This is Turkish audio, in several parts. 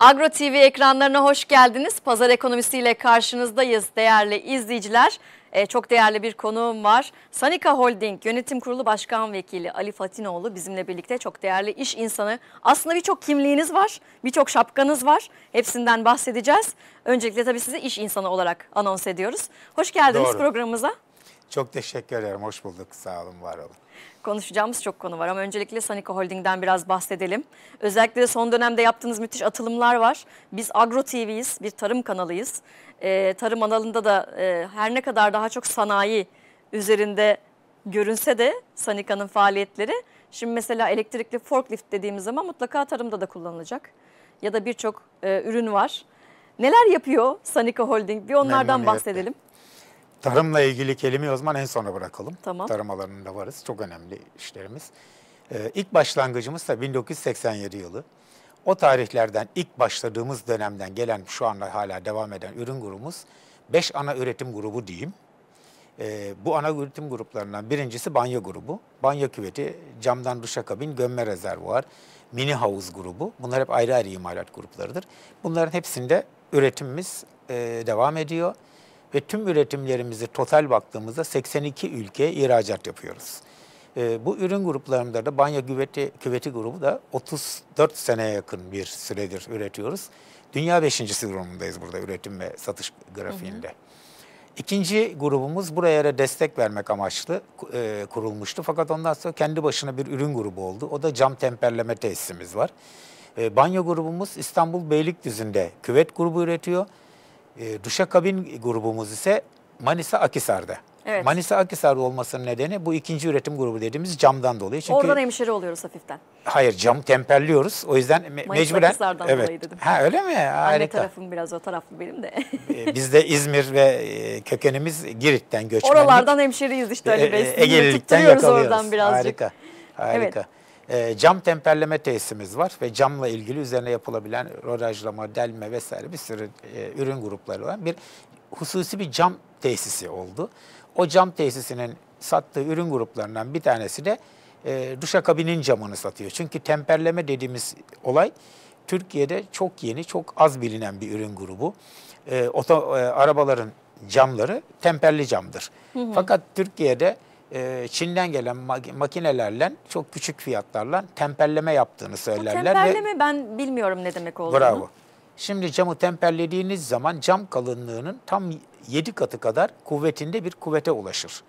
Agro TV ekranlarına hoş geldiniz. Pazar ekonomisiyle karşınızdayız değerli izleyiciler. Çok değerli bir konuğum var. Sanica Holding Yönetim Kurulu Başkan Vekili Ali Fatinoğlu bizimle birlikte, çok değerli iş insanı. Aslında birçok kimliğiniz var, birçok şapkanız var. Hepsinden bahsedeceğiz. Öncelikle tabii sizi iş insanı olarak anons ediyoruz. Hoş geldiniz programımıza. Çok teşekkür ederim. Hoş bulduk. Sağ olun, var olun. Konuşacağımız çok konu var ama öncelikle Sanica Holding'den biraz bahsedelim. Özellikle son dönemde yaptığınız müthiş atılımlar var. Biz Agro TV'yiz, bir tarım kanalıyız. Tarım alanında da her ne kadar daha çok sanayi üzerinde görünse de Sanica'nın faaliyetleri, şimdi mesela elektrikli forklift dediğimiz zaman mutlaka tarımda da kullanılacak. Ya da birçok ürün var. Neler yapıyor Sanica Holding? Bir onlardan bahsedelim. Tarımla ilgili kelimeyi o zaman en sona bırakalım. Tamam. Tarım alanında varız. Çok önemli işlerimiz. İlk başlangıcımız da 1987 yılı. O tarihlerden ilk başladığımız dönemden gelen, şu anda hala devam eden ürün grubumuz 5 ana üretim grubu diyeyim. Bu ana üretim gruplarından birincisi banyo grubu. Banyo küveti, camdan duşakabin, gömme rezervuar, mini havuz grubu. Bunlar hep ayrı ayrı imalat gruplarıdır. Bunların hepsinde üretimimiz devam ediyor. Ve tüm üretimlerimizi total baktığımızda 82 ülkeye ihracat yapıyoruz. Bu ürün gruplarında da banyo küveti grubu da 34 seneye yakın bir süredir üretiyoruz. Dünya 5.'si durumundayız burada üretim ve satış grafiğinde. Hı hı. İkinci grubumuz buraya da destek vermek amaçlı kurulmuştu. Fakat ondan sonra kendi başına bir ürün grubu oldu. O da cam temperleme tesisimiz var. Banyo grubumuz İstanbul Beylikdüzü'nde küvet grubu üretiyor. Duşakabin grubumuz ise Manisa Akhisar'da. Evet. Manisa Akhisar'da olmasının nedeni bu ikinci üretim grubu dediğimiz camdan dolayı. Çünkü oradan hemşire oluyoruz hafiften. Hayır, cam temperliyoruz. O yüzden mecburen. Akhisar'dan evet. Dolayı dedim. Ha, öyle mi? Harika. Anne tarafım biraz o taraflı benim de. Biz de İzmir ve kökenimiz Girit'ten göçmenlik. Oralardan hemşireyiz işte Ali Bey. Ege'lilikten yakalıyoruz. Oradan birazcık. Harika, harika. Evet. Cam temperleme tesisimiz var ve camla ilgili üzerine yapılabilen rodajlama, delme vesaire bir sürü ürün grupları olan bir hususi bir cam tesisi oldu. O cam tesisinin sattığı ürün gruplarından bir tanesi de duşakabinin camını satıyor. Çünkü temperleme dediğimiz olay Türkiye'de çok yeni, çok az bilinen bir ürün grubu. Arabaların camları temperli camdır. Hı hı. Fakat Türkiye'de Çin'den gelen makinelerle çok küçük fiyatlarla temperleme yaptığını söylerler. Bu temperleme ben bilmiyorum ne demek olduğunu. Bravo. Şimdi camı temperlediğiniz zaman cam kalınlığının tam 7 katı kadar kuvvetinde bir kuvvete ulaşır.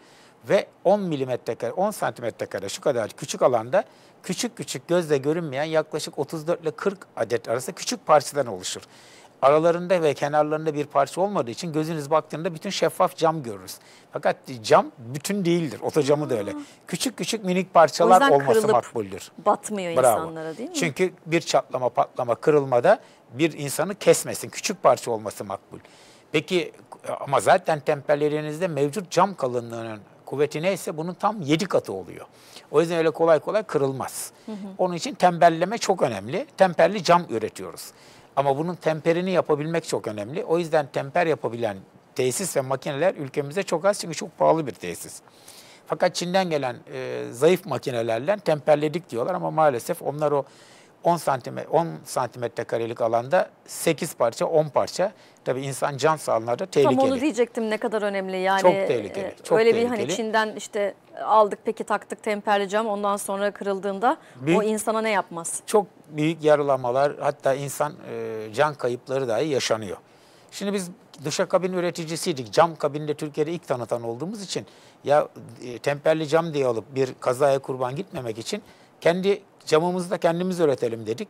Ve 10 milimetre kare, 10 santimetre kare şu kadar küçük alanda küçük küçük gözle görünmeyen yaklaşık 34 ile 40 adet arası küçük parçadan oluşur. Aralarında ve kenarlarında bir parça olmadığı için gözünüz baktığında bütün şeffaf cam görürüz. Fakat cam bütün değildir. Otocamı da öyle. Küçük küçük minik parçalar olması makbuldür. Batmıyor Bravo. İnsanlara değil mi? Çünkü bir çatlama, patlama, kırılmada bir insanı kesmesin. Küçük parça olması makbul. Peki ama zaten temperlerinizde mevcut cam kalınlığının kuvveti neyse bunun tam 7 katı oluyor. O yüzden öyle kolay kolay kırılmaz. Hı hı. Onun için temperleme çok önemli. Temperli cam üretiyoruz. Ama bunun temperini yapabilmek çok önemli. O yüzden temper yapabilen tesis ve makineler ülkemizde çok az çünkü çok pahalı bir tesis. Fakat Çin'den gelen zayıf makinelerle temperledik diyorlar ama maalesef onlar o 10 santimetre karelik alanda 8 parça, 10 parça. Tabii insan can sağlığına da tehlikeli. Tam onu diyecektim, ne kadar önemli yani. Çok tehlikeli. Çok öyle tehlikeli. Bir hani Çin'den işte aldık peki taktık temperleyeceğim ondan sonra kırıldığında büyük, o insana ne yapmaz? Çok büyük yaralamalar, hatta insan can kayıpları dahi yaşanıyor. Şimdi biz duşakabin üreticisiydik. Cam kabininde Türkiye'de ilk tanıtan olduğumuz için ya temperli cam diye alıp bir kazaya kurban gitmemek için kendi camımızı da kendimiz üretelim dedik.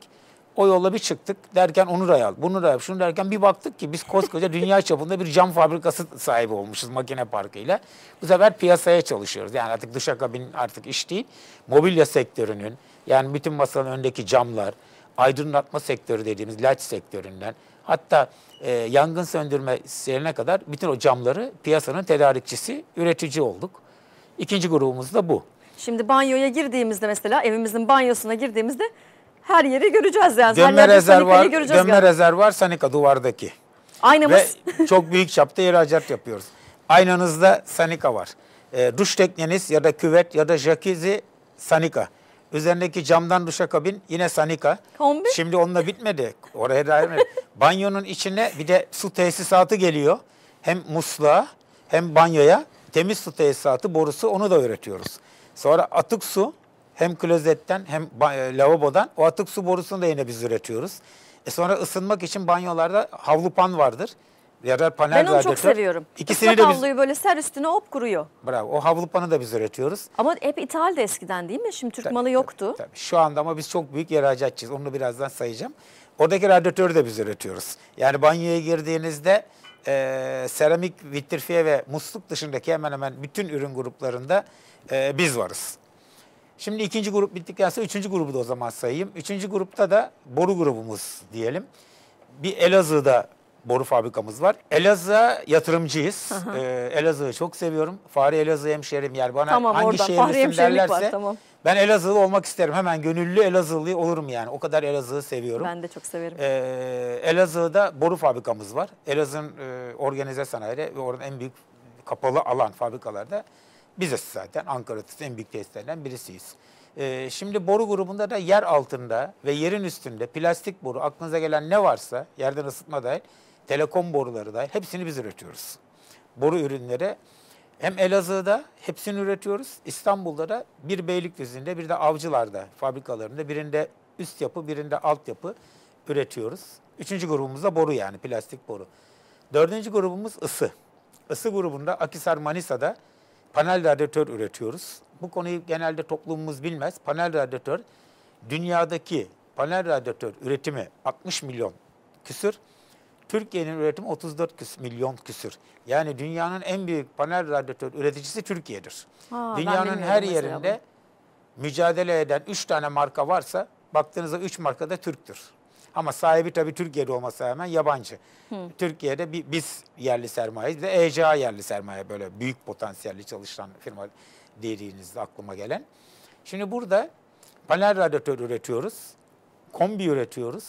O yolla bir çıktık derken onu da yap, bunu da yap, şunu derken bir baktık ki biz koskoca dünya çapında bir cam fabrikası sahibi olmuşuz makine parkıyla. Bu sefer piyasaya çalışıyoruz. Yani artık duşakabin artık iş değil. Mobilya sektörünün yani bütün masanın önündeki camlar, aydınlatma sektörü dediğimiz laç sektöründen hatta yangın söndürme serine kadar bütün o camları piyasanın tedarikçisi, üretici olduk. İkinci grubumuz da bu. Şimdi banyoya girdiğimizde mesela evimizin banyosuna girdiğimizde her yeri göreceğiz yani. Gömme rezervuar Sanica duvardaki. Aynamız. Ve çok büyük çapta ihracat yapıyoruz. Aynanızda Sanica var. Duş tekneniz ya da küvet ya da jacuzzi Sanica. Üzerindeki camdan duşakabin yine Sanica. Kombi? Şimdi onunla bitmedi. Oraya dair mi? Banyonun içine bir de su tesisatı geliyor. Hem musluğa hem banyoya temiz su tesisatı borusu, onu da öğretiyoruz. Sonra atık su hem klozetten hem lavabodan, o atık su borusunu da yine biz üretiyoruz. Sonra ısınmak için banyolarda havlupan vardır. Ben onu çok seviyorum. İkisini de havluyu böyle ser üstüne hop kuruyor. Bravo. O havlupanı da biz üretiyoruz. Ama hep ithaldi eskiden değil mi? Şimdi Türk malı yoktu. Tabii. Şu anda ama biz çok büyük ihracatçıyız. Onu birazdan sayacağım. Oradaki radyatörü de biz üretiyoruz. Yani banyoya girdiğinizde seramik, vitrifiye ve musluk dışındaki hemen hemen bütün ürün gruplarında biz varız. Şimdi ikinci grup bittikten sonra üçüncü grubu da o zaman sayayım. Üçüncü grupta da boru grubumuz diyelim. Bir Elazığ'da boru fabrikamız var. Elazığ'a yatırımcıyız. Elazığ'ı çok seviyorum. Fahri Elazığ hemşehrim. Yani bana tamam, hangi şehirlisin derlerse var, tamam. Ben Elazığlı olmak isterim. Hemen gönüllü Elazığlı olurum yani. O kadar Elazığ'ı seviyorum. Ben de çok severim. Elazığ'da boru fabrikamız var. Elazığ'ın organize sanayide ve oranın en büyük kapalı alan fabrikalarda biziz zaten. Ankara'da en büyük tesislerden birisiyiz. Şimdi boru grubunda da yer altında ve yerin üstünde plastik boru, aklınıza gelen ne varsa yerden ısıtma dahil, telekom boruları dahil hepsini biz üretiyoruz. Boru ürünleri hem Elazığ'da hepsini üretiyoruz. İstanbul'da da bir Beylikdüzü'nde bir de Avcılar'da fabrikalarında birinde üst yapı birinde alt yapı üretiyoruz. Üçüncü grubumuz da boru, yani plastik boru. Dördüncü grubumuz ısı. Isı grubunda Akhisar Manisa'da panel radyatör üretiyoruz. Bu konuyu genelde toplumumuz bilmez. Panel radyatör, dünyadaki panel radyatör üretimi 60 milyon küsür. Türkiye'nin üretimi 34 milyon küsür. Yani dünyanın en büyük panel radyatör üreticisi Türkiye'dir. Dünyanın her yerinde mücadele eden 3 tane marka varsa baktığınızda 3 marka da Türk'tür. Ama sahibi tabii Türkiye'de olmasına rağmen yabancı. Türkiye'de biz yerli sermayeyiz ve ECA yerli sermaye, böyle büyük potansiyelli çalışan firma dediğinizde aklıma gelen. Şimdi burada panel radyatör üretiyoruz, kombi üretiyoruz.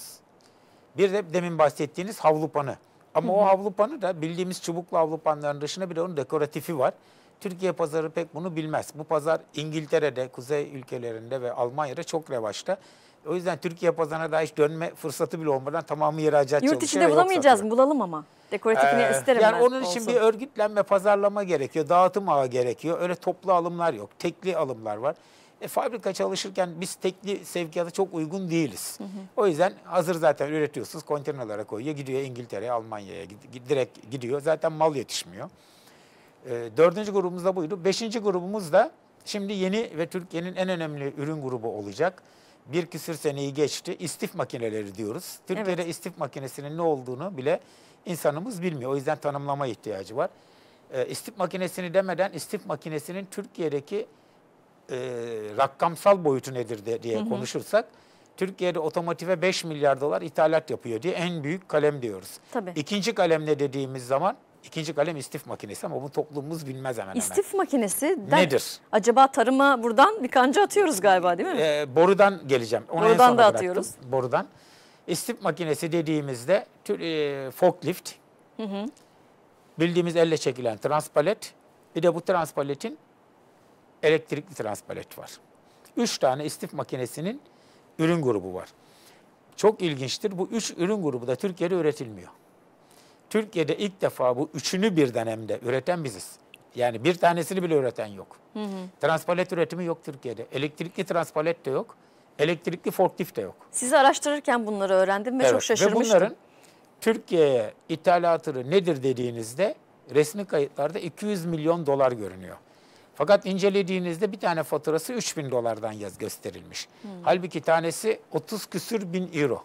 Bir de demin bahsettiğiniz havlupanı. Ama o havlupanı da bildiğimiz çubuklu havlupanların dışında bir de onun dekoratifi var. Türkiye pazarı pek bunu bilmez. Bu pazar İngiltere'de, kuzey ülkelerinde ve Almanya'da çok revaçta. O yüzden Türkiye pazarına daha hiç dönme fırsatı bile olmadan tamamı ihracatçı oluyor. Yurt içinde bulamayacağız mı? Bulalım ama. Dekoratifini isterim yani ben. Onun için bir örgütlenme, pazarlama gerekiyor. Dağıtım ağı gerekiyor. Öyle toplu alımlar yok. Tekli alımlar var. Fabrika çalışırken biz tekli sevkiyata çok uygun değiliz. O yüzden hazır zaten üretiyorsunuz. Konteynerlara koyuyor. Gidiyor İngiltere'ye, Almanya'ya. Direkt gidiyor. Zaten mal yetişmiyor. Dördüncü grubumuz da buydu. Beşinci grubumuz da şimdi yeni ve Türkiye'nin en önemli ürün grubu olacak. Bir küsür seneyi geçti. İstif makineleri diyoruz. Türkiye'de istif makinesinin ne olduğunu bile insanımız bilmiyor. O yüzden tanımlama ihtiyacı var. İstif makinesini demeden istif makinesinin Türkiye'deki rakamsal boyutu nedir diye konuşursak, Türkiye'de otomotive 5 milyar dolar ithalat yapıyor diye en büyük kalem diyoruz. Tabii. İkinci kalem ne dediğimiz zaman, İkinci kalem istif makinesi, ama bu toplumumuz bilmez hemen hemen. İstif makinesi nedir? Acaba tarıma buradan bir kanca atıyoruz galiba değil mi? Borudan geleceğim. Borudan da atıyoruz. Borudan. İstif makinesi dediğimizde forklift, bildiğimiz elle çekilen transpalet, bir de bu transpaletin elektrikli transpalet var. 3 tane istif makinesinin ürün grubu var. Çok ilginçtir. Bu 3 ürün grubu da Türkiye'de üretilmiyor. Türkiye'de ilk defa bu üçünü birden hem de üreten biziz. Yani bir tanesini bile üreten yok. Transpalet üretimi yok Türkiye'de. Elektrikli transpalet de yok. Elektrikli forklift de yok. Sizi araştırırken bunları öğrendim ve çok şaşırmıştım. Ve bunların Türkiye'ye ithalatı nedir dediğinizde resmi kayıtlarda 200 milyon dolar görünüyor. Fakat incelediğinizde bir tane faturası 3000 dolardan gösterilmiş. Halbuki tanesi 30 küsür bin euro.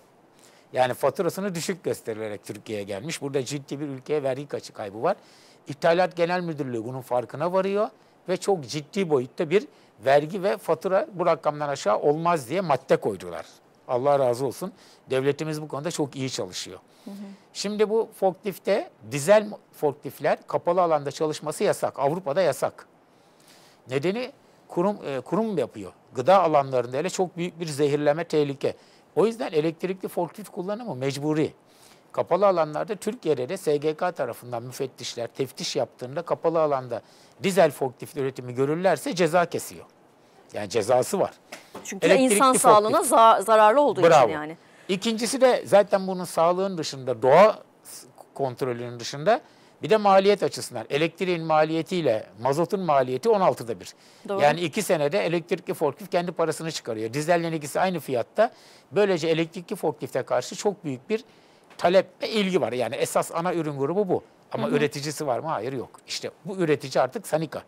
Yani faturasını düşük gösterilerek Türkiye'ye gelmiş. Burada ciddi bir ülkeye vergi kaybı var. İthalat Genel Müdürlüğü bunun farkına varıyor ve çok ciddi boyutta bir vergi ve fatura bu rakamdan aşağı olmaz diye madde koydular. Allah razı olsun. Devletimiz bu konuda çok iyi çalışıyor. Şimdi bu forkliftte, dizel forkliftler kapalı alanda çalışması yasak. Avrupa'da yasak. Nedeni kurum yapıyor. Gıda alanlarında hele çok büyük bir zehirleme tehlike. O yüzden elektrikli forklift kullanımı mecburi. Kapalı alanlarda Türkiye'de de SGK tarafından müfettişler teftiş yaptığında kapalı alanda dizel forklift üretimi görürlerse ceza kesiyor. Yani cezası var. Çünkü insan sağlığına zararlı olduğu için yani. İkincisi de zaten bunun sağlığın dışında, doğa kontrolünün dışında bir de maliyet açısından. Elektriğin maliyetiyle mazotun maliyeti 16'da bir. Doğru. Yani 2 senede elektrikli forklift kendi parasını çıkarıyor. Dizellerin ikisi aynı fiyatta. Böylece elektrikli forklifte karşı çok büyük bir talep ve ilgi var. Yani esas ana ürün grubu bu. Ama hı-hı, üreticisi var mı? Hayır, yok. İşte bu üretici artık Sanica.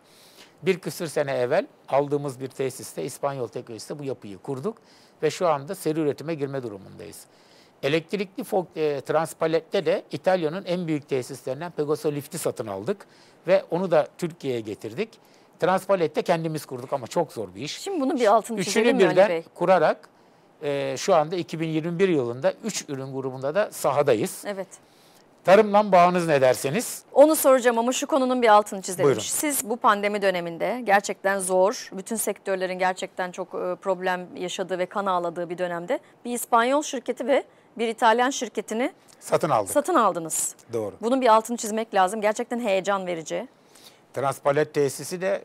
Bir küsür sene evvel aldığımız bir tesiste, İspanyol teknolojisinde bu yapıyı kurduk ve şu anda seri üretime girme durumundayız. Elektrikli transpalette de İtalya'nın en büyük tesislerinden Pegaso Lift'i satın aldık ve onu da Türkiye'ye getirdik. Transpalette kendimiz kurduk ama çok zor bir iş. Şimdi bunun bir altını çizelim mi Ali Bey? Üçünü birden kurarak şu anda 2021 yılında 3 ürün grubunda da sahadayız. Evet. Tarımla bağınız ne derseniz? Onu soracağım ama şu konunun bir altını çizelim. Buyurun. Siz bu pandemi döneminde gerçekten zor, bütün sektörlerin gerçekten çok problem yaşadığı ve kan ağladığı bir dönemde bir İspanyol şirketi ve bir İtalyan şirketini satın aldınız. Doğru. Bunun bir altını çizmek lazım. Gerçekten heyecan verici. Transpalet tesisi de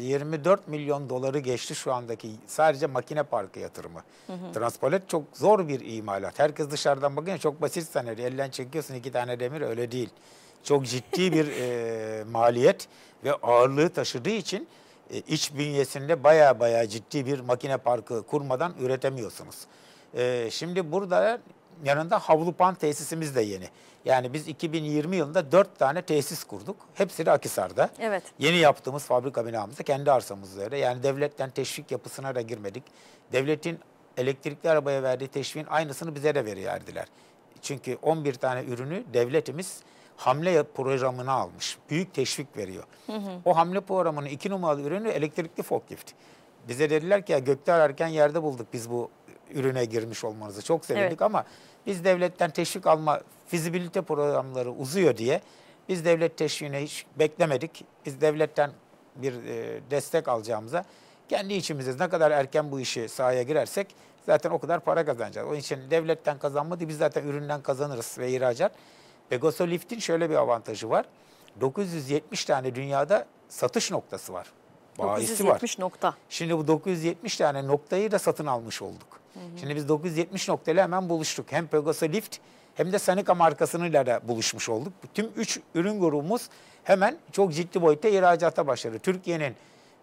24 milyon doları geçti şu andaki sadece makine parkı yatırımı. Hı hı. Transpalet çok zor bir imalat. Herkes dışarıdan bakıyor, çok basit sanır. Elden çekiyorsun 2 tane demir, öyle değil. Çok ciddi bir maliyet ve ağırlığı taşıdığı için iç bünyesinde baya ciddi bir makine parkı kurmadan üretemiyorsunuz. Şimdi burada yanında Havlupan tesisimiz de yeni. Yani biz 2020 yılında 4 tane tesis kurduk. Hepsi de Akhisar'da. Evet. Yeni yaptığımız fabrika binamızda kendi arsamızda öyle. Yani devletten teşvik yapısına da girmedik. Devletin elektrikli arabaya verdiği teşviğin aynısını bize de verirdiler. Çünkü 11 tane ürünü devletimiz hamle programına almış. Büyük teşvik veriyor. Hı hı. O hamle programının 2 numaralı ürünü elektrikli forklift. Bize dediler ki ya gökte ararken yerde bulduk biz bu ürüne girmiş olmanızı. Çok sevindik, evet, ama biz devletten teşvik alma fizibilite programları uzuyor diye biz devlet teşviğine hiç beklemedik. Biz devletten bir destek alacağımıza kendi içimizdeyiz. Ne kadar erken bu işi sahaya girersek zaten o kadar para kazanacağız. Onun için devletten kazanmadı, biz zaten üründen kazanırız ve ihracat. Pegaso Lift'in şöyle bir avantajı var. 970 tane dünyada satış noktası var. Bayisi 970 var. Nokta. Şimdi bu 970 tane noktayı da satın almış olduk. Hı hı. Şimdi biz 970 noktayla hemen buluştuk. Hem Pegaso Lift hem de Sanica markasıyla da buluşmuş olduk. Tüm 3 ürün grubumuz hemen çok ciddi boyutta ihracata başladı. Türkiye'nin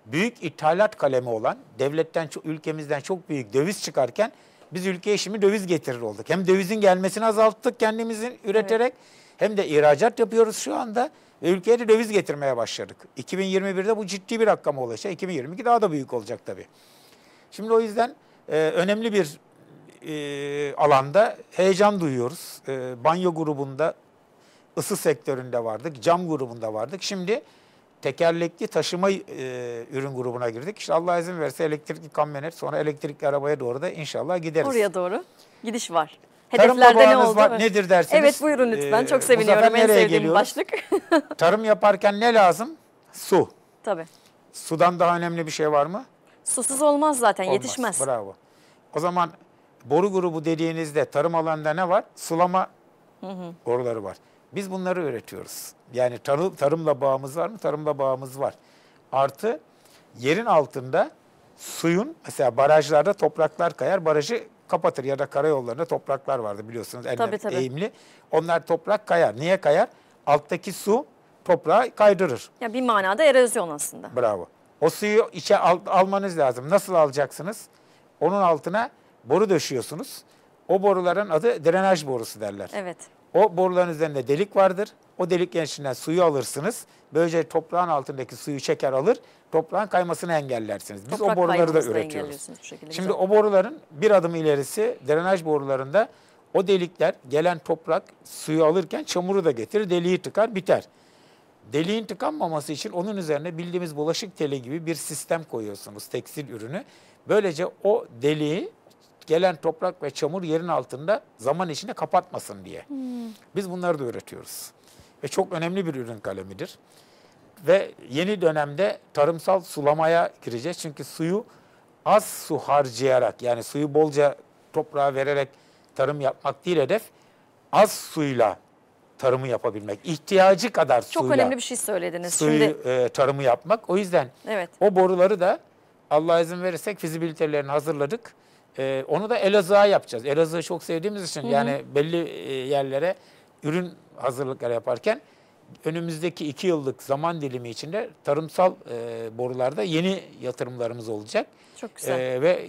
büyük ithalat kalemi olan devletten, ülkemizden çok büyük döviz çıkarken biz ülkeye şimdi döviz getirir olduk. Hem dövizin gelmesini azalttık kendimizin üreterek, evet, hem de ihracat yapıyoruz şu anda. Ve ülkeye de döviz getirmeye başladık. 2021'de bu ciddi bir rakama ulaşacak. 2022 daha da büyük olacak tabii. Şimdi o yüzden önemli bir alanda heyecan duyuyoruz. Banyo grubunda, ısı sektöründe vardık, cam grubunda vardık. Şimdi tekerlekli taşıma ürün grubuna girdik. İşte Allah izin verirse elektrikli kamyonet, sonra elektrikli arabaya doğru da inşallah gideriz. Oraya doğru gidiş var. Hedeflerde ne oldu? Var, nedir dersiniz? Evet, buyurun lütfen. Çok seviniyorum. En sevdiğim geliyoruz? Başlık. Tarım yaparken ne lazım? Su. Tabii. Sudan daha önemli bir şey var mı? Susuz olmaz zaten. Olmaz. Yetişmez. Bravo. O zaman boru grubu dediğinizde tarım alanında ne var? Sulama, hı hı, boruları var. Biz bunları üretiyoruz. Yani tarımla bağımız var mı? Tarımla bağımız var. Artı yerin altında suyun, mesela barajlarda topraklar kayar, barajı kapatır ya da karayollarında topraklar vardı biliyorsunuz, tabii. Eğimli. Onlar toprak kayar. Niye kayar? Alttaki su toprağı kaydırır. Ya bir manada erozyon aslında. Bravo. O suyu içe almanız lazım. Nasıl alacaksınız? Onun altına boru döşüyorsunuz. O boruların adı drenaj borusu derler. Evet. O boruların üzerinde delik vardır. O deliklerin içinden suyu alırsınız. Böylece toprağın altındaki suyu çeker alır. Toprağın kaymasını engellersiniz. Biz o boruları da üretiyoruz. Şimdi o boruların bir adım ilerisi drenaj borularında o delikler gelen toprak suyu alırken çamuru da getirir. Deliği tıkar, biter. Deliğin tıkanmaması için onun üzerine bildiğimiz bulaşık teli gibi bir sistem koyuyorsunuz, tekstil ürünü. Böylece o deliği gelen toprak ve çamur yerin altında zaman içinde kapatmasın diye. Biz bunları da üretiyoruz. Ve çok önemli bir ürün kalemidir. Ve yeni dönemde tarımsal sulamaya gireceğiz. Çünkü suyu az su harcayarak, yani suyu bolca toprağa vererek tarım yapmak değil hedef. Az suyla tarımı yapabilmek. İhtiyacı kadar suyla. Çok önemli bir şey söylediniz. Tarımı yapmak. O yüzden, evet, o boruları da Allah izin verirsek fizibilitelerini hazırladık. Onu da Elazığ'a yapacağız. Elazığ'ı çok sevdiğimiz için yani belli yerlere ürün hazırlıkları yaparken önümüzdeki 2 yıllık zaman dilimi içinde tarımsal borularda yeni yatırımlarımız olacak. Çok güzel. Ve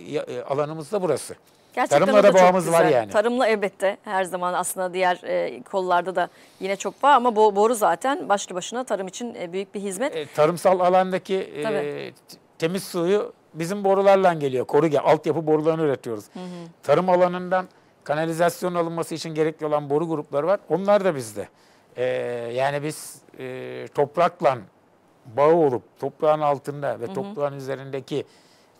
alanımız da burası. Gerçekten tarımla da bağımız var yani. Tarımla elbette her zaman aslında diğer kollarda da yine çok var ama boru zaten başlı başına tarım için büyük bir hizmet. Tarımsal alandaki temiz suyu bizim borularla geliyor. Koruge, altyapı borularını üretiyoruz. Hı hı. Tarım alanından kanalizasyon alınması için gerekli olan boru grupları var. Onlar da bizde. Yani biz toprakla bağı olup toprağın altında ve toprağın üzerindeki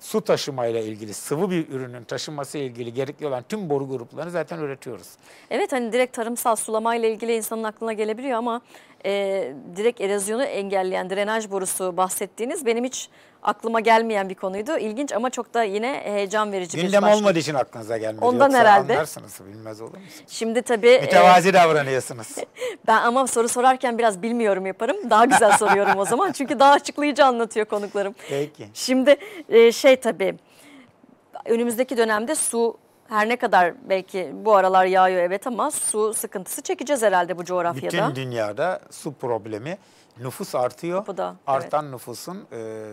su taşımayla ilgili, sıvı bir ürünün taşınması ile ilgili gerekli olan tüm boru gruplarını zaten üretiyoruz. Evet, hani direkt tarımsal sulamayla ilgili insanın aklına gelebiliyor ama direkt erozyonu engelleyen drenaj borusu başlığı benim hiç aklıma gelmeyen bir konuydu. İlginç ama çok da yine heyecan verici gündem bir başlık. Olmadığı için aklınıza gelmedi. Ondan yoksa herhalde. Anlarsınız, bilmez olur musunuz? Şimdi tabii. Mütevazi davranıyorsunuz. Ben ama soru sorarken biraz bilmiyorum yaparım. Daha güzel soruyorum o zaman. Çünkü daha açıklayıcı anlatıyor konuklarım. Peki. Şimdi tabii önümüzdeki dönemde su her ne kadar belki bu aralar yağıyor evet ama su sıkıntısı çekeceğiz herhalde bu coğrafyada. Bütün dünyada su problemi. Nüfus artıyor. Kapıda, artan nüfusun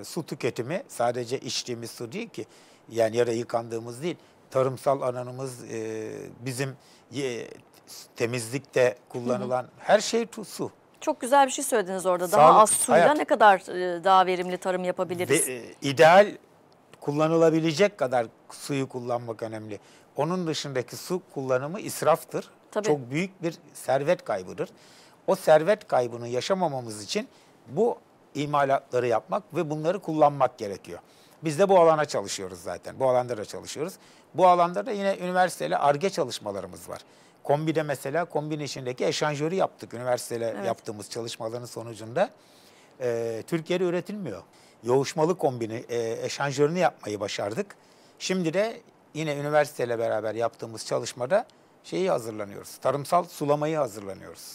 su tüketimi sadece içtiğimiz su değil ki. Yani ya da yıkandığımız değil. Tarımsal alanımız bizim temizlikte kullanılan her şey su. Çok güzel bir şey söylediniz orada. Daha sağlık, az suyla hayat. Ne kadar daha verimli tarım yapabiliriz? Ve, ideal kullanılabilecek kadar suyu kullanmak önemli. Onun dışındaki su kullanımı israftır. Tabii. Çok büyük bir servet kaybıdır. O servet kaybını yaşamamamız için bu imalatları yapmak ve bunları kullanmak gerekiyor. Biz de bu alana çalışıyoruz zaten. Bu alanda da çalışıyoruz. Bu alanda da yine üniversiteyle ARGE çalışmalarımız var. Kombi'de mesela kombinin içindeki eşanjörü yaptık. Üniversiteyle yaptığımız çalışmaların sonucunda Türkiye'de üretilmiyor. Yoğuşmalı kombini eşanjörünü yapmayı başardık. Şimdi de yine üniversiteyle beraber yaptığımız çalışmada şeyi hazırlanıyoruz. Tarımsal sulamayı hazırlanıyoruz.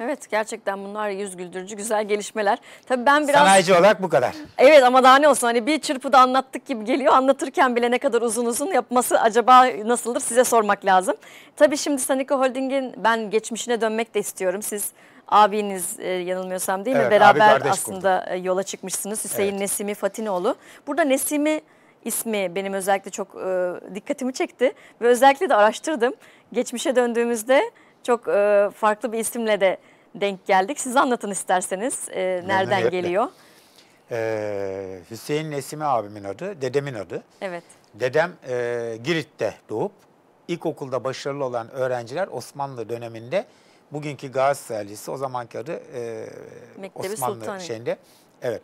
Evet, gerçekten bunlar yüz güldürücü güzel gelişmeler. Tabii ben biraz sanayici olarak bu kadar. Evet ama daha ne olsun, hani bir çırpıda anlattık gibi geliyor. Anlatırken bile ne kadar uzun uzun yapması acaba nasıldır size sormak lazım. Tabii şimdi Sanica Holding'in ben geçmişine dönmek de istiyorum. Siz abiniz yanılmıyorsam değil mi? Beraber aslında yola çıkmışsınız. Hüseyin Nesimi Fatinoğlu. Burada Nesimi ismi benim özellikle çok dikkatimi çekti ve özellikle de araştırdım. Geçmişe döndüğümüzde çok farklı bir isimle de denk geldik. Siz anlatın isterseniz nereden geliyor? Hüseyin Nesimi abimin adı, dedemin adı. Evet. Dedem Girit'te doğup ilkokulda başarılı olan öğrenciler Osmanlı döneminde bugünkü Galatasaray Lisesi, o zamanki adı Osmanlı Sultanı. Evet.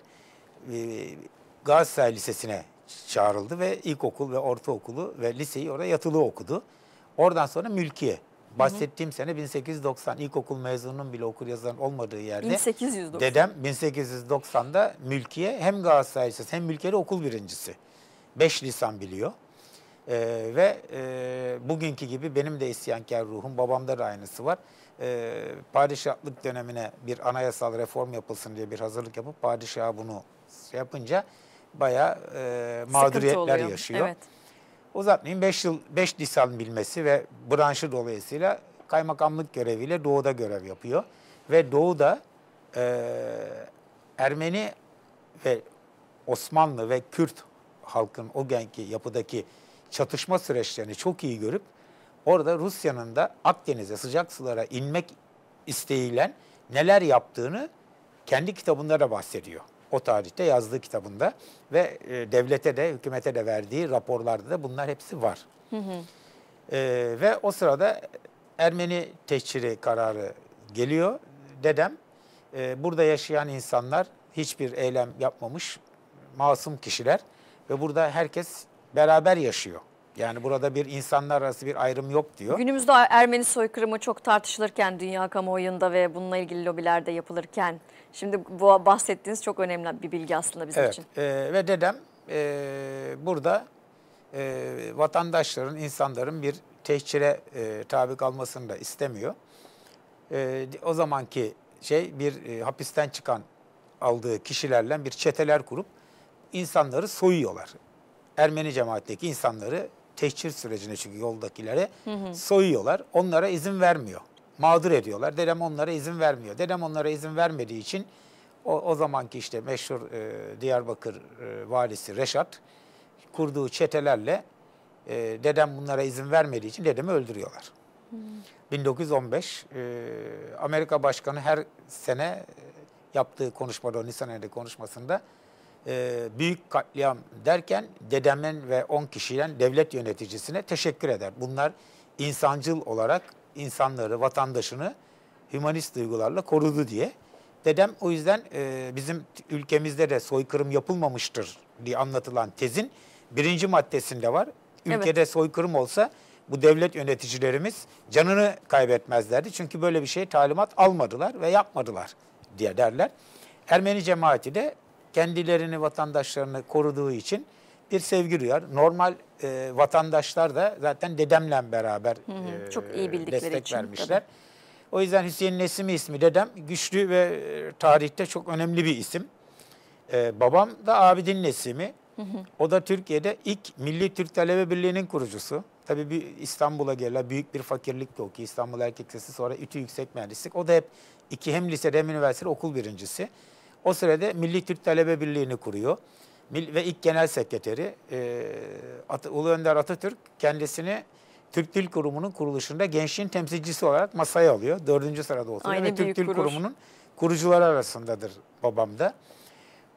Galatasaray Lisesi'ne çağrıldı ve ilkokul ve ortaokulu ve liseyi orada yatılı okudu. Oradan sonra Mülkiye. Bahsettiğim sene 1890, ilkokul mezununun bile okur yazarın olmadığı yerde 1890. Dedem 1890'da Mülkiye hem Galatasaray Lisesi hem Mülkiye'de okul birincisi. 5 lisan biliyor ve bugünkü gibi benim de isyankar ruhum, babamda da aynısı var. Padişahlık dönemine bir anayasal reform yapılsın diye bir hazırlık yapıp padişaha bunu yapınca bayağı mağduriyetler yaşıyor. Evet. Uzatmayayım, 5 lisan bilmesi ve branşı dolayısıyla kaymakamlık göreviyle Doğu'da görev yapıyor. Ve Doğu'da Ermeni ve Osmanlı ve Kürt halkın o genki yapıdaki çatışma süreçlerini çok iyi görüp orada Rusya'nın da Akdeniz'e, sıcak sulara inmek isteğiyle neler yaptığını kendi kitabında da bahsediyor. O tarihte yazdığı kitabında ve devlete de hükümete de verdiği raporlarda da bunlar hepsi var. Ve o sırada Ermeni tehciri kararı geliyor. Dedem burada yaşayan insanlar hiçbir eylem yapmamış masum kişiler ve burada herkes beraber yaşıyor. Yani burada bir insanlar arası bir ayrım yok diyor. Günümüzde Ermeni soykırımı çok tartışılırken dünya kamuoyunda ve bununla ilgili lobilerde yapılırken şimdi bu bahsettiğiniz çok önemli bir bilgi aslında bizim için. Ve dedem burada vatandaşların, insanların bir tehcire tabi kalmasını da istemiyor. O zamanki bir hapisten çıkan aldığı kişilerle bir çeteler kurup insanları soyuyorlar. Ermeni cemaatteki insanları teşhir sürecine, çünkü yoldakilere soyuyorlar. Onlara izin vermiyor. Mağdur ediyorlar. Dedem onlara izin vermiyor. Dedem onlara izin vermediği için o zamanki işte meşhur Diyarbakır valisi Reşat kurduğu çetelerle dedem bunlara izin vermediği için dedemi öldürüyorlar. 1915 Amerika Başkanı her sene yaptığı konuşmada, o Nisan ayında konuşmasında büyük katliam derken dedemin ve 10 kişiden devlet yöneticisine teşekkür eder. Bunlar insancıl olarak insanları, vatandaşını hümanist duygularla korudu diye. Dedem o yüzden bizim ülkemizde de soykırım yapılmamıştır diye anlatılan tezin 1. maddesinde var. Ülkede evet, soykırım olsa bu devlet yöneticilerimiz canını kaybetmezlerdi. Çünkü böyle bir şey talimat almadılar ve yapmadılar diye derler. Ermeni cemaati de kendilerini, vatandaşlarını koruduğu için bir sevgi duyar. Normal vatandaşlar da zaten dedemle beraber çok iyi bildikleri destek için vermişler. Tabii. O yüzden Hüseyin Nesimi ismi dedem güçlü ve tarihte çok önemli bir isim. Babam da Abidin Nesimi. O da Türkiye'de ilk Milli Türk Talebe Birliği'nin kurucusu. Tabii bir İstanbul'a gelirler, büyük bir fakirlik doğuyor. İstanbul Erkek Lisesi, sonra İTÜ Yüksek Mühendislik. O da hep hem lisede hem üniversitede okul birincisi. O sırada Milli Türk Talebe Birliği'ni kuruyor ve ilk genel sekreteri Ulu Önder Atatürk kendisini Türk Dil Kurumu'nun kuruluşunda gençliğin temsilcisi olarak masaya alıyor. 4. sırada oturuyor ve Türk Dil Kurumu'nun kurucuları arasındadır babam da.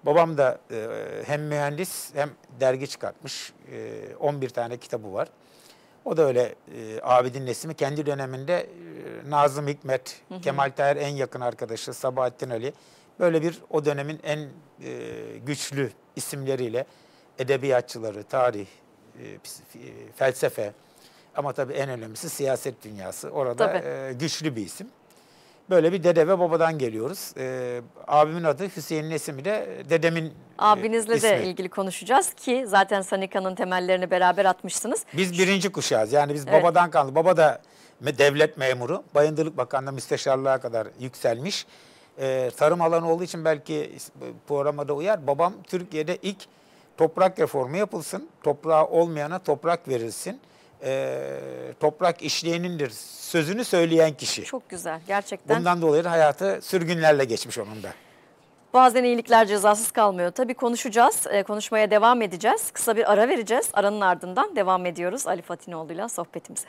Babam da hem mühendis hem dergi çıkartmış, 11 tane kitabı var. O da öyle Abidin Nesimi kendi döneminde Nazım Hikmet, Kemal Tahir en yakın arkadaşı, Sabahattin Ali. Böyle bir o dönemin en güçlü isimleriyle edebiyatçıları, tarih, felsefe ama tabii en önemlisi siyaset dünyası. Orada güçlü bir isim. Böyle bir dede ve babadan geliyoruz. Abimin adı Hüseyin Nesimi de dedemin abinizle ismi. De ilgili konuşacağız ki zaten Sanica'nın temellerini beraber atmışsınız. Biz 1. kuşağız. Yani biz evet, babadan kaldı. Baba da devlet memuru. Bayındırlık Bakanlığı müsteşarlığa kadar yükselmiş. Tarım alanı olduğu için belki programa da uyar. Babam Türkiye'de ilk toprak reformu yapılsın. Toprağı olmayana toprak verilsin. Toprak işleyenindir sözünü söyleyen kişi. Çok güzel gerçekten. Bundan dolayı hayatı sürgünlerle geçmiş onun da. Bazen iyilikler cezasız kalmıyor. Tabii konuşacağız, konuşmaya devam edeceğiz. Kısa bir ara vereceğiz. Aranın ardından devam ediyoruz Ali Fatinoğlu'yla sohbetimize.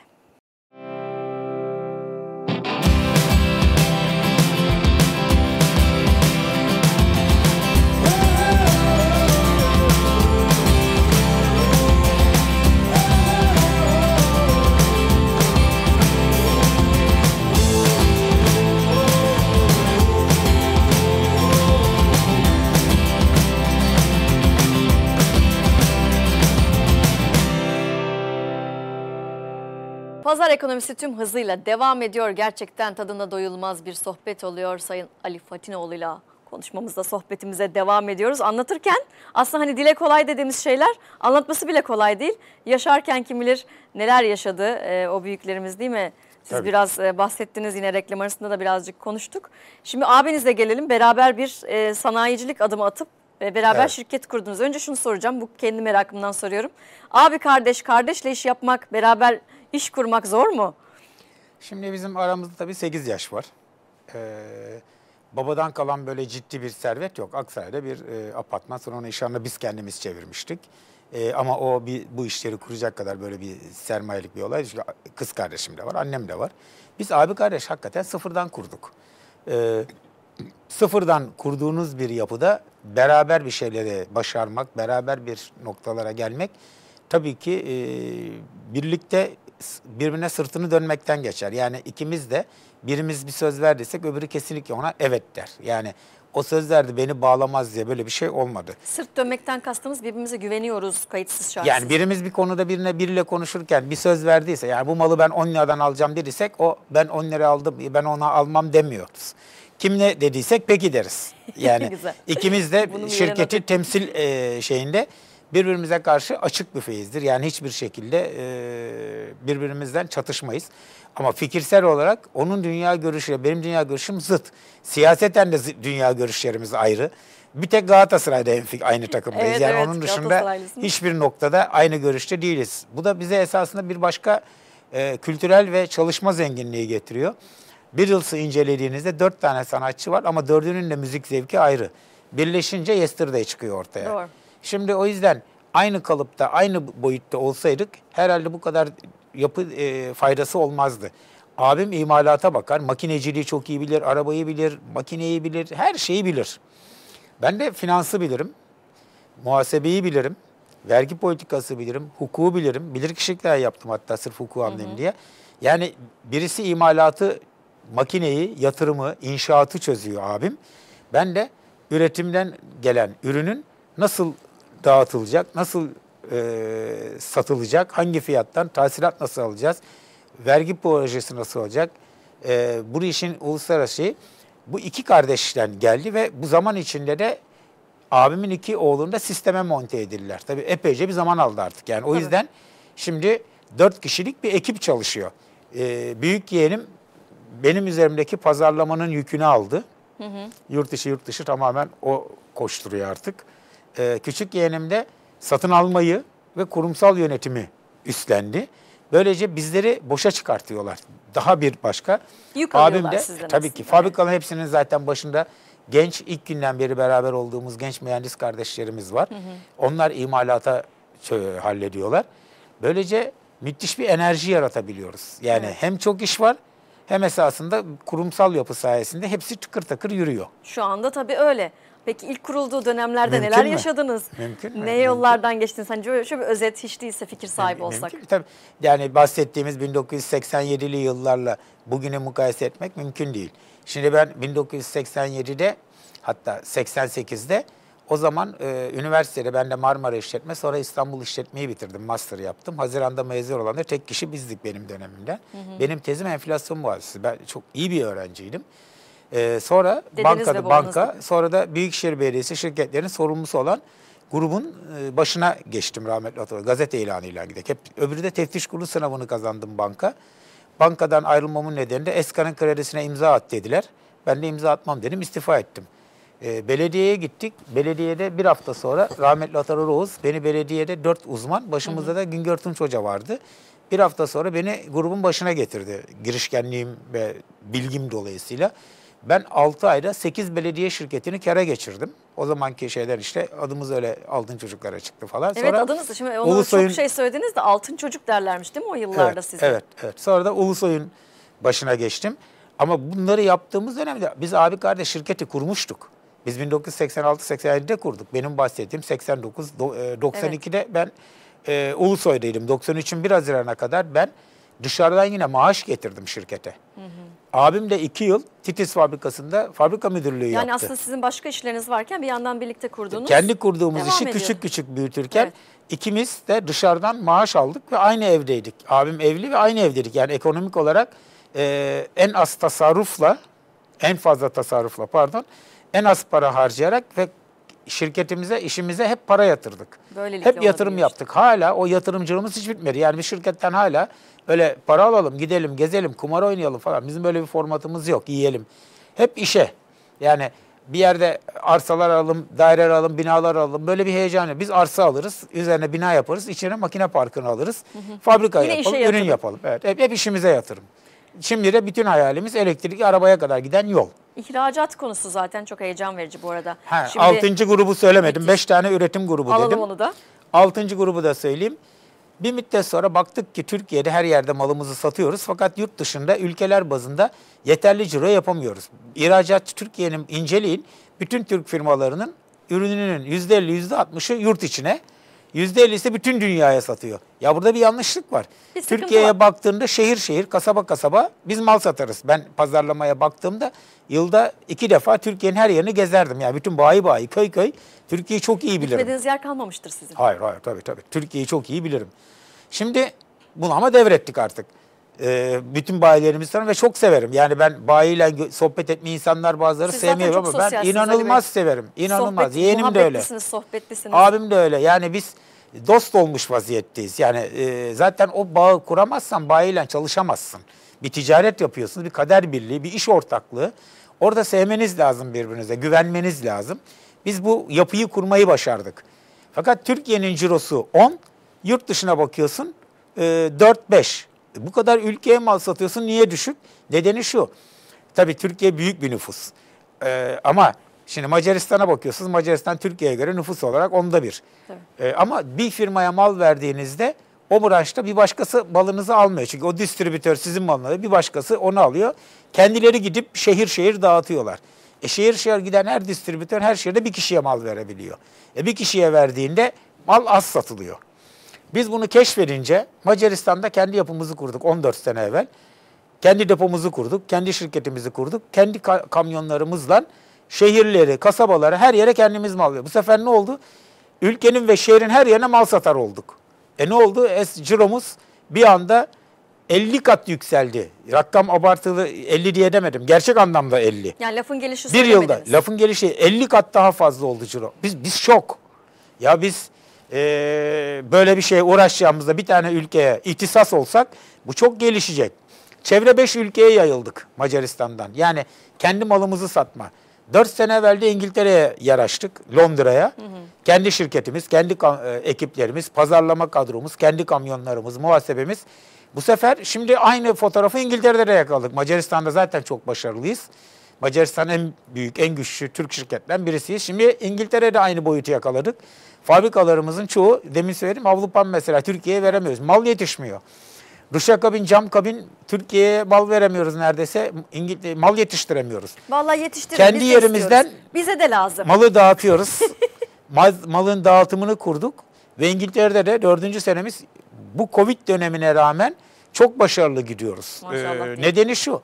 Pazar ekonomisi tüm hızıyla devam ediyor. Gerçekten tadına doyulmaz bir sohbet oluyor. Sayın Ali Fatinoğlu'yla konuşmamızda, sohbetimize devam ediyoruz. Anlatırken aslında hani dile kolay dediğimiz şeyler anlatması bile kolay değil. Yaşarken kim bilir neler yaşadı o büyüklerimiz değil mi? Siz tabii biraz bahsettiniz, yine reklam arasında da birazcık konuştuk. Şimdi abinizle gelelim, beraber bir sanayicilik adımı atıp beraber evet, şirket kurdunuz. Önce şunu soracağım, bu kendi merakımdan soruyorum. Abi kardeş, kardeşle iş yapmak, beraber İş kurmak zor mu? Şimdi bizim aramızda tabii 8 yaş var. Babadan kalan böyle ciddi bir servet yok. Aksaray'da bir apartman, sonra onu inşallah biz kendimiz çevirmiştik. Ama o bu işleri kuracak kadar böyle bir sermayelik bir olay. Çünkü kız kardeşim de var, annem de var. Biz abi kardeş hakikaten sıfırdan kurduk. Sıfırdan kurduğunuz bir yapıda beraber bir şeyleri başarmak, beraber bir noktalara gelmek tabii ki birlikte birbirine sırtını dönmekten geçer. Yani ikimiz de, birimiz bir söz verdiysek öbürü kesinlikle ona evet der. Yani o söz verdi beni bağlamaz diye böyle bir şey olmadı. Sırt dönmekten kastımız birbirimize güveniyoruz kayıtsız şartsız. Yani birimiz bir konuda biriyle konuşurken bir söz verdiyse, yani bu malı ben 10 liradan alacağım dediysek o ben 10 lira aldım ben ona almam demiyoruz. Kim ne dediysek peki deriz. Yani ikimiz de şirketi temsil şeyinde birbirimize karşı açık büfeyizdir. Yani hiçbir şekilde birbirimizden çatışmayız. Ama fikirsel olarak onun dünya görüşüyle benim dünya görüşüm zıt. Siyaseten de dünya görüşlerimiz ayrı. Bir tek Galatasaray'da aynı takımdayız. Evet, yani evet, onun dışında hiçbir noktada aynı görüşte değiliz. Bu da bize esasında bir başka kültürel ve çalışma zenginliği getiriyor. Beatles'ı incelediğinizde 4 tane sanatçı var ama 4'ünün de müzik zevki ayrı. Birleşince Yesterday çıkıyor ortaya. Doğru. Şimdi o yüzden aynı kalıpta, aynı boyutta olsaydık herhalde bu kadar yapı faydası olmazdı. Abim imalata bakar, makineciliği çok iyi bilir, arabayı bilir, makineyi bilir, her şeyi bilir. Ben de finansı bilirim, muhasebeyi bilirim, vergi politikası bilirim, hukuku bilirim. Bilirkişilikler yaptım hatta sırf hukuku anlayayım diye. Yani birisi imalatı, makineyi, yatırımı, inşaatı çözüyor abim. Ben de üretimden gelen ürünün nasıl dağıtılacak, nasıl satılacak, hangi fiyattan, tahsilat nasıl alacağız, vergi projesi nasıl olacak, bu işin uluslararası şeyi. Bu iki kardeşten geldi ve bu zaman içinde de abimin iki oğlunu da sisteme monte edildiler. Tabii epeyce bir zaman aldı artık. Yani o yüzden şimdi 4 kişilik bir ekip çalışıyor. Büyük yeğenim benim üzerimdeki pazarlamanın yükünü aldı. Hı hı. Yurt dışı tamamen o koşturuyor artık. Küçük yeğenim de satın almayı ve kurumsal yönetimi üstlendi. Böylece bizleri boşa çıkartıyorlar. Daha bir başka. Yük abim de tabii ki fabrikaların hepsinin zaten başında genç, ilk günden beri beraber olduğumuz genç mühendis kardeşlerimiz var. Hı hı. Onlar imalata hallediyorlar. Böylece müthiş bir enerji yaratabiliyoruz. Yani evet, hem çok iş var hem esasında kurumsal yapı sayesinde hepsi tıkır takır yürüyor. Şu anda tabii öyle. Peki ilk kurulduğu dönemlerde neler yaşadınız? Mümkün mü? Ne yollardan geçtiniz? Hani şöyle bir özet hiç değilse fikir sahibi olsak. Tabii. Yani bahsettiğimiz 1987'li yıllarla bugüne mukayese etmek mümkün değil. Şimdi ben 1987'de hatta 88'de o zaman üniversitede ben de Marmara İşletme, sonra İstanbul İşletmeyi bitirdim. Master yaptım. Haziran'da mezun olan da tek kişi bizdik benim dönemimden. Hı hı. Benim tezim enflasyon muhasebesi. Ben çok iyi bir öğrenciydim. Sonra banka, sonra da Büyükşehir Belediyesi şirketlerin sorumlusu olan grubun başına geçtim rahmetli Atatürk. Gazete ilanıyla gidip. Öbürü de teftiş kurulu sınavını kazandım banka. Bankadan ayrılmamın nedeni de Eskan'ın kredisine imza at dediler. Ben de imza atmam dedim, istifa ettim. Belediyeye gittik. Belediyede bir hafta sonra rahmetli Atatürk Oğuz, beni belediyede 4 uzman, başımızda da Güngör Tunç Hoca vardı. Bir hafta sonra beni grubun başına getirdi. Girişkenliğim ve bilgim dolayısıyla. Ben 6 ayda 8 belediye şirketini kâra geçirdim. O zamanki şeyler işte adımız öyle altın çocuklara çıktı falan. Sonra evet, adınız şimdi ona çok şey söylediniz de altın çocuk derlermiş değil mi o yıllarda evet, size? Evet, evet. Sonra da Ulusoy'un başına geçtim. Ama bunları yaptığımız dönemde biz abi kardeş şirketi kurmuştuk. Biz 1986-87'de kurduk. Benim bahsettiğim 89-92'de evet, ben Ulusoy'daydım. 93'ün 1 Haziran'a kadar ben dışarıdan yine maaş getirdim şirkete. Hı hı. Abim de 2 yıl Titiz fabrikasında fabrika müdürlüğü yaptı. Yani aslında sizin başka işleriniz varken bir yandan birlikte kurduğunuz. Kendi kurduğumuz işi küçük küçük büyütürken evet, ikimiz de dışarıdan maaş aldık ve aynı evdeydik. Abim evli ve aynı evdeydik. Yani ekonomik olarak en az tasarrufla, en az para harcayarak ve şirketimize, işimize hep para yatırdık. Böylelikle hep yatırım yaptık. Hala o yatırımcılığımız hiç bitmedi. Yani bir şirketten hala öyle para alalım, gidelim, gezelim, kumar oynayalım falan. Bizim böyle bir formatımız yok, yiyelim. Hep işe. Yani bir yerde arsalar alalım, daireler alalım, binalar alalım. Böyle bir heyecanı. Biz arsa alırız, üzerine bina yaparız, içine makine parkını alırız. Hı hı. Fabrika yapalım, ürün yapalım. Evet, hep işimize yatırım. Şimdi de bütün hayalimiz elektrikli arabaya kadar giden yol. İhracat konusu zaten çok heyecan verici bu arada. Şimdi 6. grubu söylemedim. 5 tane üretim grubu alalım dedim. Onu da. 6. grubu da söyleyeyim. Bir müddet sonra baktık ki Türkiye'de her yerde malımızı satıyoruz. Fakat yurt dışında ülkeler bazında yeterli ciro yapamıyoruz. İhracatçı Türkiye'nin inceleyin. Bütün Türk firmalarının ürününün %50, %60'ı yurt içine. %50'si bütün dünyaya satıyor. Ya burada bir yanlışlık var. Türkiye'ye baktığında şehir şehir, kasaba kasaba biz mal satarız. Ben pazarlamaya baktığımda yılda 2 defa Türkiye'nin her yerini gezerdim. Yani bütün bayi bayi, köy köy Türkiye'yi çok iyi bilirim. Gitmediğiniz yer kalmamıştır sizin. Hayır, tabii. Türkiye'yi çok iyi bilirim. Şimdi bunu ama devrettik artık. bütün bayilerimiz tanırım ve çok severim. Yani ben bayiyle sohbet etmeyi insanlar bazıları sevmiyor ama ben inanılmaz severim. İnanılmaz. Sohbet, yeğenim de öyle. Sohbetlisiniz. Abim de öyle. Yani biz dost olmuş vaziyetteyiz. Yani zaten o bağı kuramazsan bayiyle çalışamazsın. Bir ticaret yapıyorsunuz, bir kader birliği, bir iş ortaklığı. Orada sevmeniz lazım birbirinize, güvenmeniz lazım. Biz bu yapıyı kurmayı başardık. Fakat Türkiye'nin cirosu 10, yurt dışına bakıyorsun 4-5. Bu kadar ülkeye mal satıyorsun, niye düşük? Nedeni şu, tabii Türkiye büyük bir nüfus. Ama şimdi Macaristan'a bakıyorsunuz, Macaristan Türkiye'ye göre nüfus olarak 1/10. Evet. Ama bir firmaya mal verdiğinizde o branşta bir başkası balınızı almıyor. Çünkü o distribütör sizin malınızı, bir başkası onu alıyor. Kendileri gidip şehir şehir dağıtıyorlar. Şehir şehir giden her distribütör her şehirde bir kişiye mal verebiliyor. Bir kişiye verdiğinde mal az satılıyor. Biz bunu keşfedince Macaristan'da kendi yapımızı kurduk 14 sene evvel. Kendi depomuzu kurduk, kendi şirketimizi kurduk. Kendi kamyonlarımızla şehirleri, kasabaları her yere kendimiz mal veriyoruz. Bu sefer ne oldu? Ülkenin ve şehrin her yerine mal satar olduk. Ne oldu? Ciromuz bir anda 50 kat yükseldi. Rakam abartılı 50 diye demedim. Gerçek anlamda 50. Yani lafın gelişi bir yılda. Lafın gelişi 50 kat daha fazla oldu ciro. Biz şok. Ya biz böyle bir şeye uğraşacağımızda bir tane ülkeye ihtisas olsak bu çok gelişecek. Çevre 5 ülkeye yayıldık Macaristan'dan. Yani kendi malımızı satma. 4 sene evvel de İngiltere'ye yaraştık, Londra'ya. Kendi şirketimiz, kendi ekiplerimiz, pazarlama kadromuz, kendi kamyonlarımız, muhasebemiz. Bu sefer şimdi aynı fotoğrafı İngiltere'de de yakaladık. Macaristan'da zaten çok başarılıyız. Macaristan'ın en büyük, en güçlü Türk şirketlerinden birisiyiz. Şimdi İngiltere'de aynı boyutu yakaladık. Fabrikalarımızın çoğu, demin söyledim, Avrupa mesela Türkiye'ye veremiyoruz. Mal yetişmiyor. Duşa kabin, cam kabin, Türkiye'ye mal veremiyoruz neredeyse. Mal yetiştiremiyoruz. Vallahi yetiştiremiyoruz. Kendi yerimizden istiyoruz. Bize de lazım. Malı dağıtıyoruz. Malın dağıtımını kurduk. Ve İngiltere'de de 4. senemiz bu Covid dönemine rağmen çok başarılı gidiyoruz. Nedeni şu.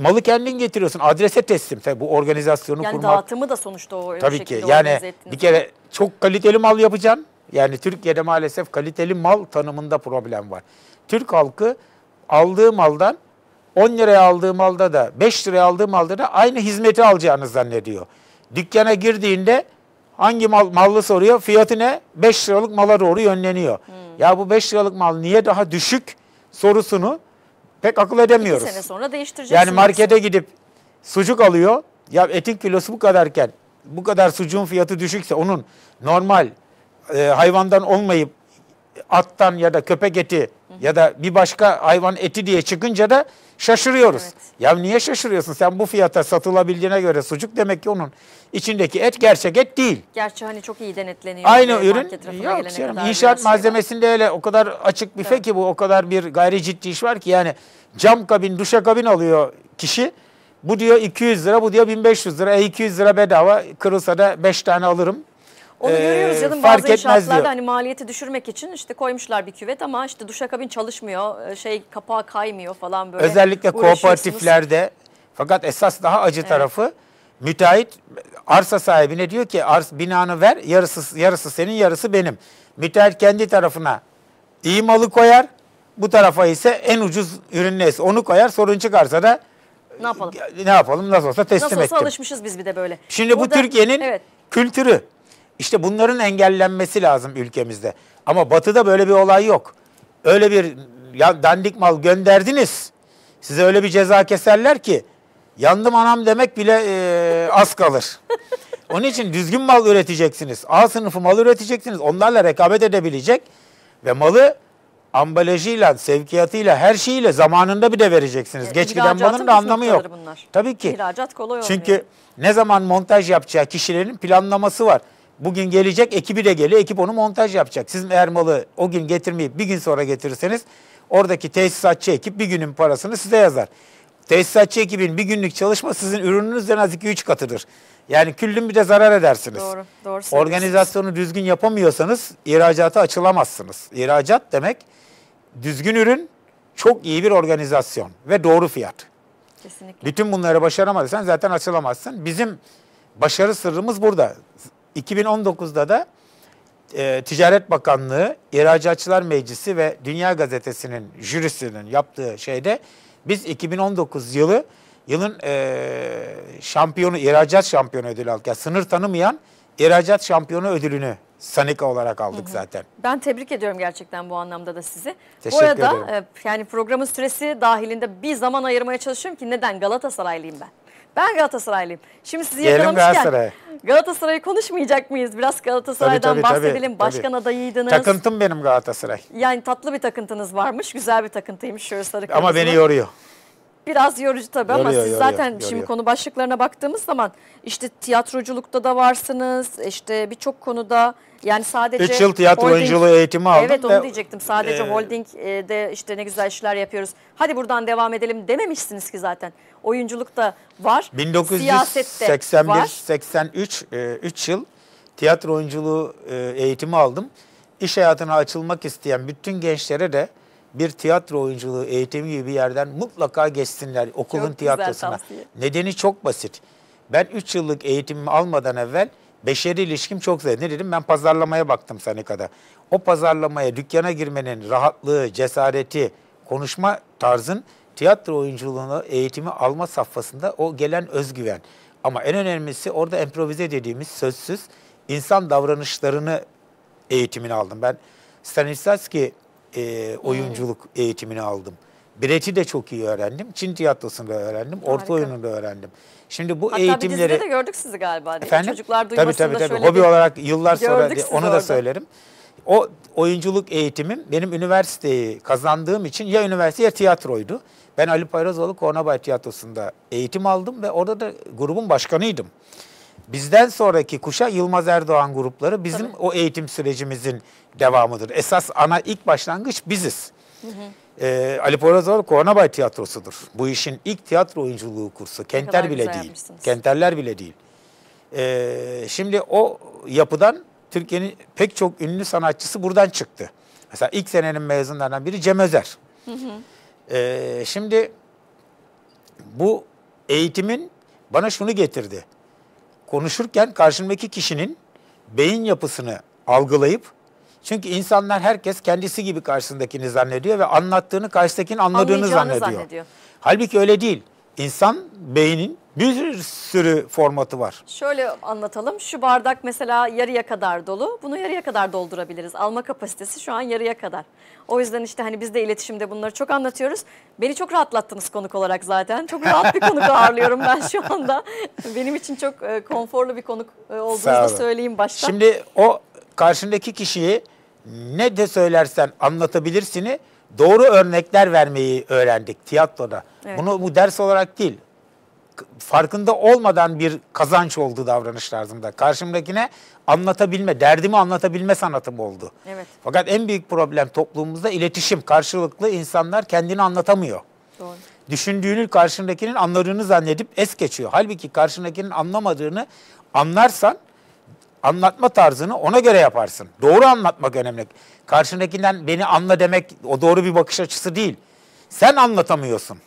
Malı kendin getiriyorsun. Adrese teslim. Tabii bu organizasyonu yani kurmak. Yani dağıtımı da sonuçta o tabii şekilde ki. Yani bir kere çok kaliteli mal yapacaksın. Yani Türkiye'de maalesef kaliteli mal tanımında problem var. Türk halkı aldığı maldan 10 liraya aldığı malda da 5 liraya aldığı malda da aynı hizmeti alacağını zannediyor. Dükkana girdiğinde hangi mallı soruyor, fiyatı ne? 5 liralık mala doğru yönleniyor. Ya bu 5 liralık mal niye daha düşük sorusunu pek akıl edemiyoruz. 2 sene sonra değiştireceğiz. Yani markete gidip sucuk alıyor. Ya etin kilosu bu kadarken bu kadar sucuğun fiyatı düşükse onun normal hayvandan olmayıp attan ya da köpek eti ya da bir başka hayvan eti diye çıkınca da şaşırıyoruz. Evet. Ya niye şaşırıyorsun? Sen bu fiyata satılabildiğine göre sucuk demek ki onun içindeki et gerçek et değil. Gerçi hani çok iyi denetleniyor. Aynı ürün. Yok canım, inşaat malzemesinde var. Öyle o kadar açık bir fe ki bu o kadar bir gayri ciddi iş var ki yani cam kabin, duşa kabin alıyor kişi. Bu diyor 200 lira, bu diyor 1500 lira. 200 lira bedava kırılsa da 5 tane alırım. Onu görüyoruz canım bazı inşaatlarda hani maliyeti düşürmek için işte koymuşlar bir küvet ama işte duşakabin çalışmıyor, kapağı kaymıyor falan böyle. Özellikle kooperatiflerde fakat esas daha acı tarafı müteahhit arsa sahibine diyor ki binanı ver yarısı senin yarısı benim. Müteahhit kendi tarafına iyi malı koyar bu tarafa ise en ucuz ürün neyse onu koyar sorun çıkarsa da ne yapalım? Ne yapalım nasıl olsa teslim ettim. Nasıl olsa alışmışız biz bir de böyle. Şimdi burada, bu Türkiye'nin kültürü. İşte bunların engellenmesi lazım ülkemizde. Ama Batı'da böyle bir olay yok. Öyle bir dandik mal gönderdiniz. Size öyle bir ceza keserler ki yandım anam demek bile az kalır. Onun için düzgün mal üreteceksiniz. A sınıfı mal üreteceksiniz. Onlarla rekabet edebilecek ve malı ambalajıyla, sevkiyatıyla, her şeyiyle zamanında bir de vereceksiniz. Geç giden malın da anlamı yok. Tabii ki. İhracat kolay olmuyor. Çünkü ne zaman montaj yapacağı kişilerin planlaması var. Bugün gelecek, ekibi de geliyor, ekip onu montaj yapacak. Siz eğer malı o gün getirmeyip bir gün sonra getirirseniz oradaki tesisatçı ekip bir günün parasını size yazar. Tesisatçı ekibin bir günlük çalışma sizin ürününüzden az 2-3 katıdır. Yani küllün bir de zarar edersiniz. Doğru, doğru. Organizasyonu düzgün yapamıyorsanız ihracata açılamazsınız. İhracat demek düzgün ürün, çok iyi bir organizasyon ve doğru fiyat. Kesinlikle. Bütün bunları başaramazsan zaten açılamazsın. Bizim başarı sırrımız burada. 2019'da da Ticaret Bakanlığı, İhracatçılar Meclisi ve Dünya Gazetesi'nin jürisinin yaptığı şeyde biz 2019 yılı yılın şampiyonu, ihracat şampiyonu ödülü aldık. Yani sınır tanımayan ihracat şampiyonu ödülünü Sanica olarak aldık, hı hı, zaten. Ben tebrik ediyorum gerçekten bu anlamda da sizi. Teşekkür ederim. Bu arada yani programın süresi dahilinde bir zaman ayırmaya çalışıyorum ki neden? Galatasaraylıyım ben. Ben Galatasaraylıyım. Şimdi sizi yakalamışken Galatasaray'ı konuşmayacak mıyız? Biraz Galatasaray'dan bahsedelim. Tabii, başkan adayıydınız. Takıntım benim Galatasaray. Yani tatlı bir takıntınız varmış. Güzel bir takıntıymış. Şöyle sarı kırmızı. Ama beni yoruyor. Biraz yorucu tabii, yoruyor, ama siz zaten şimdi konu başlıklarına baktığımız zaman işte tiyatroculukta da varsınız, işte birçok konuda, yani sadece 3 yıl tiyatro oyunculuğu eğitimi aldım. Evet, onu diyecektim. Sadece holdingde işte ne güzel işler yapıyoruz, hadi buradan devam edelim dememişsiniz ki zaten. Oyunculuk da var, 1981-83 3 yıl tiyatro oyunculuğu eğitimi aldım. İş hayatına açılmak isteyen bütün gençlere de bir tiyatro oyunculuğu eğitimi gibi bir yerden mutlaka geçsinler, okulun çok tiyatrosuna. Nedeni çok basit. Ben 3 yıllık eğitimimi almadan evvel beşeri ilişkim çok zayıf. Ne dedim? Ben pazarlamaya baktım Sanica'da. O pazarlamaya, dükkana girmenin rahatlığı, cesareti, konuşma tarzın tiyatro oyunculuğunu eğitimi alma safhasında o gelen özgüven. Ama en önemlisi orada improvize dediğimiz sözsüz insan davranışlarını eğitimini aldım. Ben Stanislavski oyunculuk eğitimini aldım. Brecht'i de çok iyi öğrendim. Çin tiyatrosunu da öğrendim. Orta oyununu da öğrendim. Şimdi bu hatta eğitimleri... Hatta bir dizide de gördük sizi galiba. Efendim? Çocuklar duymasında tabii. Hobi olarak yıllar sonra onu da söylerim. O oyunculuk eğitimim benim üniversiteyi kazandığım için ya üniversite ya tiyatroydu. Ben Ali Payrazoğlu Kornabay Tiyatrosu'nda eğitim aldım ve orada da grubun başkanıydım. Bizden sonraki kuşa Yılmaz Erdoğan grupları bizim o eğitim sürecimizin devamıdır. Esas ana ilk başlangıç biziz. Ali Payrazoğlu Kornabay Tiyatrosu'dur. Bu işin ilk tiyatro oyunculuğu kursu. Kenter bile değil. Kenterler bile değil. Şimdi o yapıdan Türkiye'nin pek çok ünlü sanatçısı buradan çıktı. Mesela ilk senenin mezunlarından biri Cem Özer. Şimdi bu eğitimin bana şunu getirdi. Konuşurken karşımdaki kişinin beyin yapısını algılayıp, çünkü insanlar herkes kendisi gibi karşısındakini zannediyor ve anlattığını karşısındakinin anladığını zannediyor. Halbuki öyle değil. İnsan beyninin bir sürü formatı var. Şöyle anlatalım. Şu bardak mesela yarıya kadar dolu. Bunu yarıya kadar doldurabiliriz. Alma kapasitesi şu an yarıya kadar. O yüzden işte hani biz de iletişimde bunları çok anlatıyoruz. Beni çok rahatlattınız konuk olarak zaten. Çok rahat bir konuk ağırlıyorum ben şu anda. Benim için çok konforlu bir konuk olduğunuzu da söyleyeyim başta. Şimdi o karşındaki kişiyi ne de söylersen anlatabilirsini, doğru örnekler vermeyi öğrendik tiyatroda. Evet. Bunu bu ders olarak değil, farkında olmadan bir kazanç oldu davranış tarzımda. Karşımdakine anlatabilme, derdimi anlatabilme sanatım oldu. Evet. Fakat en büyük problem toplumumuzda iletişim. Karşılıklı insanlar kendini anlatamıyor. Doğru. Düşündüğünü karşındakinin anladığını zannedip es geçiyor. Halbuki karşındakinin anlamadığını anlarsan anlatma tarzını ona göre yaparsın. Doğru anlatmak önemli. Karşındakinden beni anla demek o doğru bir bakış açısı değil. Sen anlatamıyorsun.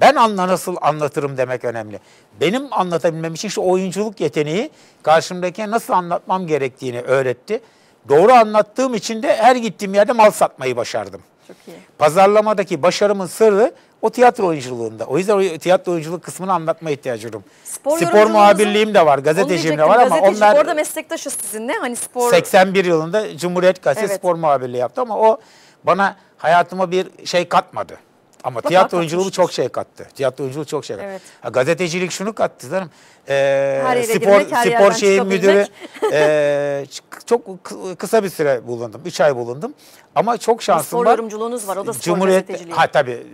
Ben nasıl anlatırım demek önemli. Benim anlatabilmem için şu oyunculuk yeteneği karşımdakine nasıl anlatmam gerektiğini öğretti. Doğru anlattığım için de her gittiğim yerde mal satmayı başardım. Çok iyi. Pazarlamadaki başarımın sırrı o tiyatro oyunculuğunda. O yüzden o tiyatro oyunculuk kısmını anlatma ihtiyacı duydum. Spor muhabirliğim de var, gazeteciliğim de var ama onlar... Orada meslektaşız sizinle. Hani spor... 81 yılında Cumhuriyet Gazetesi spor muhabirliği yaptı ama o bana hayatıma bir şey katmadı. Ama tiyatro oyunculuğu çok şey kattı. Tiyatro oyunculuğu çok şey kattı. Evet. Ha, gazetecilik şunu kattı canım. Spor şeyi müdürü çok kısa bir süre bulundum. 3 ay bulundum. Ama çok şansım var. Spor yorumculuğunuz var. O da spor gazeteciliği. Ha tabii.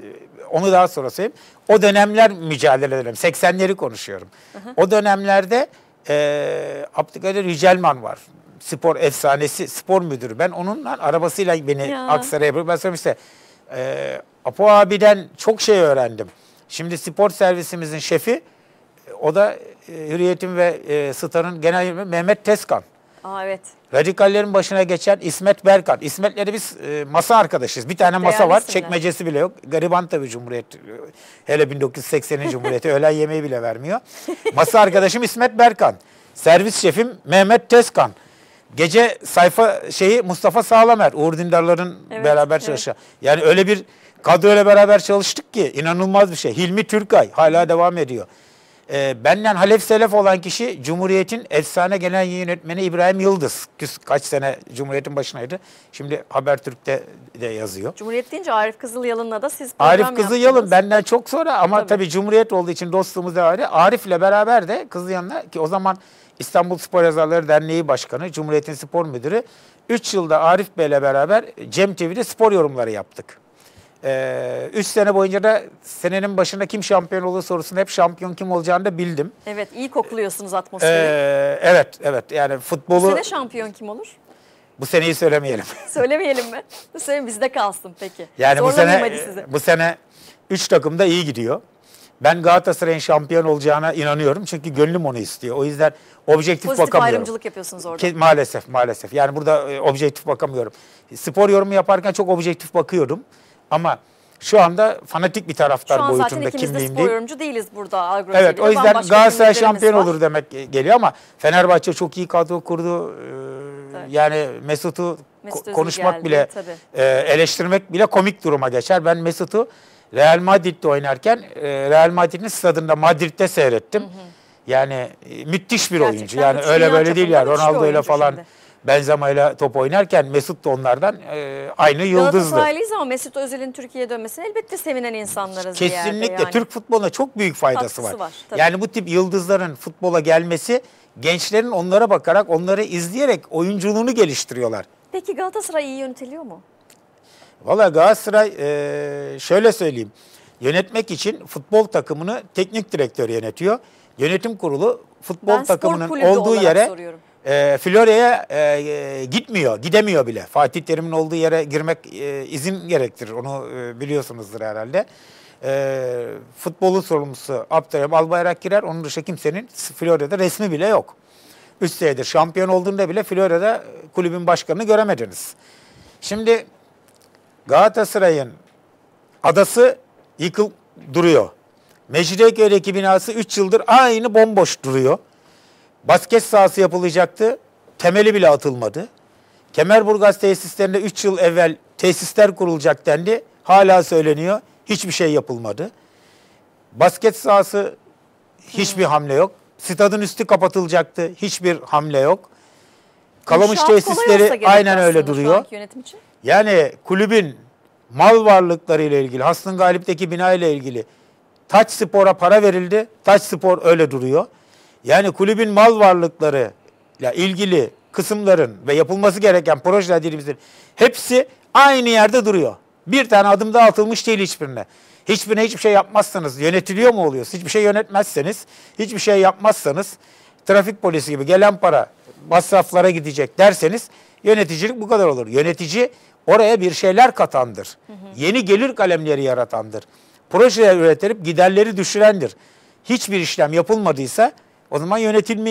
Onu daha sonra söyleyeyim. O dönemler mücadele edelim. 80'leri konuşuyorum. O dönemlerde Abdükaya Rücelman var. Spor efsanesi, spor müdürü. Ben onunla arabasıyla beni Aksaray'a bırakıp ben söylemiştim. Apo abiden çok şey öğrendim. Şimdi spor servisimizin şefi, o da Hürriyet'in ve Star'ın genel yönetmeni Mehmet Tezkan. Aa, evet. Radikallerin başına geçen İsmet Berkan. İsmet'le biz masa arkadaşız. Bir tane masa var, çekmecesi bile yok. Gariban tabii Cumhuriyet. Hele 1980'in Cumhuriyeti öğlen yemeği bile vermiyor. Masa arkadaşım İsmet Berkan. Servis şefim Mehmet Tezkan. Gece sayfa şeyi Mustafa Sağlamer, Uğur Dindar'ların beraber çalışan. Yani öyle bir kadroyla beraber çalıştık ki inanılmaz bir şey. Hilmi Türkay hala devam ediyor. Benden halef selef olan kişi Cumhuriyet'in efsane genel yönetmeni İbrahim Yıldız. Kaç sene Cumhuriyet'in başındaydı. Şimdi Habertürk'te de yazıyor. Cumhuriyet deyince Arif Kızılyalı'nla da siz program yaptınız. Arif Kızılyalı benden çok sonra ama tabii Cumhuriyet olduğu için dostluğumuz da ayrı. Arif'le beraber de Kızılyalı'na, ki o zaman İstanbul Spor Yazarları Derneği Başkanı, Cumhuriyet'in spor müdürü. 3 yılda Arif Bey'le beraber Cem TV'de spor yorumları yaptık. 3 sene boyunca da senenin başında kim şampiyon olur sorusunu hep şampiyon kim olacağını da bildim. Evet, iyi kokluyorsunuz atmosferi. Evet yani futbolu. Bu sene şampiyon kim olur? Bu seneyi söylemeyelim. Söylemeyelim mi? Bu sene bizde kalsın peki. Yani bu sene 3 takım da iyi gidiyor. Ben Galatasaray'ın şampiyon olacağına inanıyorum çünkü gönlüm onu istiyor. O yüzden objektif bakamıyorum. Pozitif ayrımcılık yapıyorsunuz orada. Maalesef. Yani burada objektif bakamıyorum. Spor yorumu yaparken çok objektif bakıyordum. Ama şu anda fanatik bir taraftar boyutunda kimliğim değil. Şu an zaten ikimiz de spor yorumcu değiliz burada. Agro evet TV'de. O yüzden Galatasaray şampiyon olur demek geliyor ama Fenerbahçe çok iyi kadro kurdu. Yani Mesut konuşmak geldi, bile eleştirmek bile komik duruma geçer. Ben Mesut'u Real Madrid'de oynarken Real Madrid'in stadında Madrid'de seyrettim. Hı hı. Yani müthiş bir gerçekten oyuncu. Yani öyle böyle değil ya. Ronaldo'yla falan... Şimdi. Benzema'yla top oynarken Mesut da onlardan aynı yıldızdı. Galatasaraylıyız ama Mesut Özil'in Türkiye'ye dönmesine elbette sevinen insanlarız. Kesinlikle yani. Türk futboluna çok büyük faydası var. Yani bu tip yıldızların futbola gelmesi gençlerin onlara bakarak, onları izleyerek oyunculuğunu geliştiriyorlar. Peki Galatasaray iyi yönetiliyor mu? Vallahi Galatasaray şöyle söyleyeyim. Yönetmek için futbol takımını teknik direktör yönetiyor. Yönetim kurulu futbol takımının olduğu yere... Soruyorum. Florya'ya gidemiyor bile. Fatih Terim'in olduğu yere girmek izin gerektirir. Onu biliyorsunuzdur herhalde. Futbolun sorumlusu Abdülhamid Albayrak girer. Onun dışında kimsenin Florya'da resmi bile yok. 3 senedir şampiyon olduğunda bile Florya'da kulübün başkanını göremediniz. Şimdi Galatasaray'ın adası yıkılıp duruyor. Mecidiyeköy'deki binası 3 yıldır aynı bomboş duruyor. Basket sahası yapılacaktı. Temeli bile atılmadı. Kemerburgaz tesislerinde 3 yıl evvel tesisler kurulacak dendi. Hala söyleniyor. Hiçbir şey yapılmadı. Basket sahası hiçbir hamle yok. Stadın üstü kapatılacaktı. Hiçbir hamle yok. Kalamış tesisleri aynen öyle duruyor. Yani kulübün mal varlıklarıyla ilgili, Hasan Galip'teki bina ile ilgili Taç Spor'a para verildi. Taç Spor öyle duruyor. Yani kulübün mal varlıklarıyla ilgili kısımların ve yapılması gereken projeler dilimizin hepsi aynı yerde duruyor. Bir tane adım daha atılmış değil hiçbirine. Hiçbirine hiçbir şey yapmazsanız yönetiliyor mu oluyor? Hiçbir şey yönetmezseniz, hiçbir şey yapmazsanız trafik polisi gibi gelen para masraflara gidecek derseniz yöneticilik bu kadar olur. Yönetici oraya bir şeyler katandır. Hı hı. Yeni gelir kalemleri yaratandır. Projeler üretilip giderleri düşürendir. Hiçbir işlem yapılmadıysa o zaman yönetilme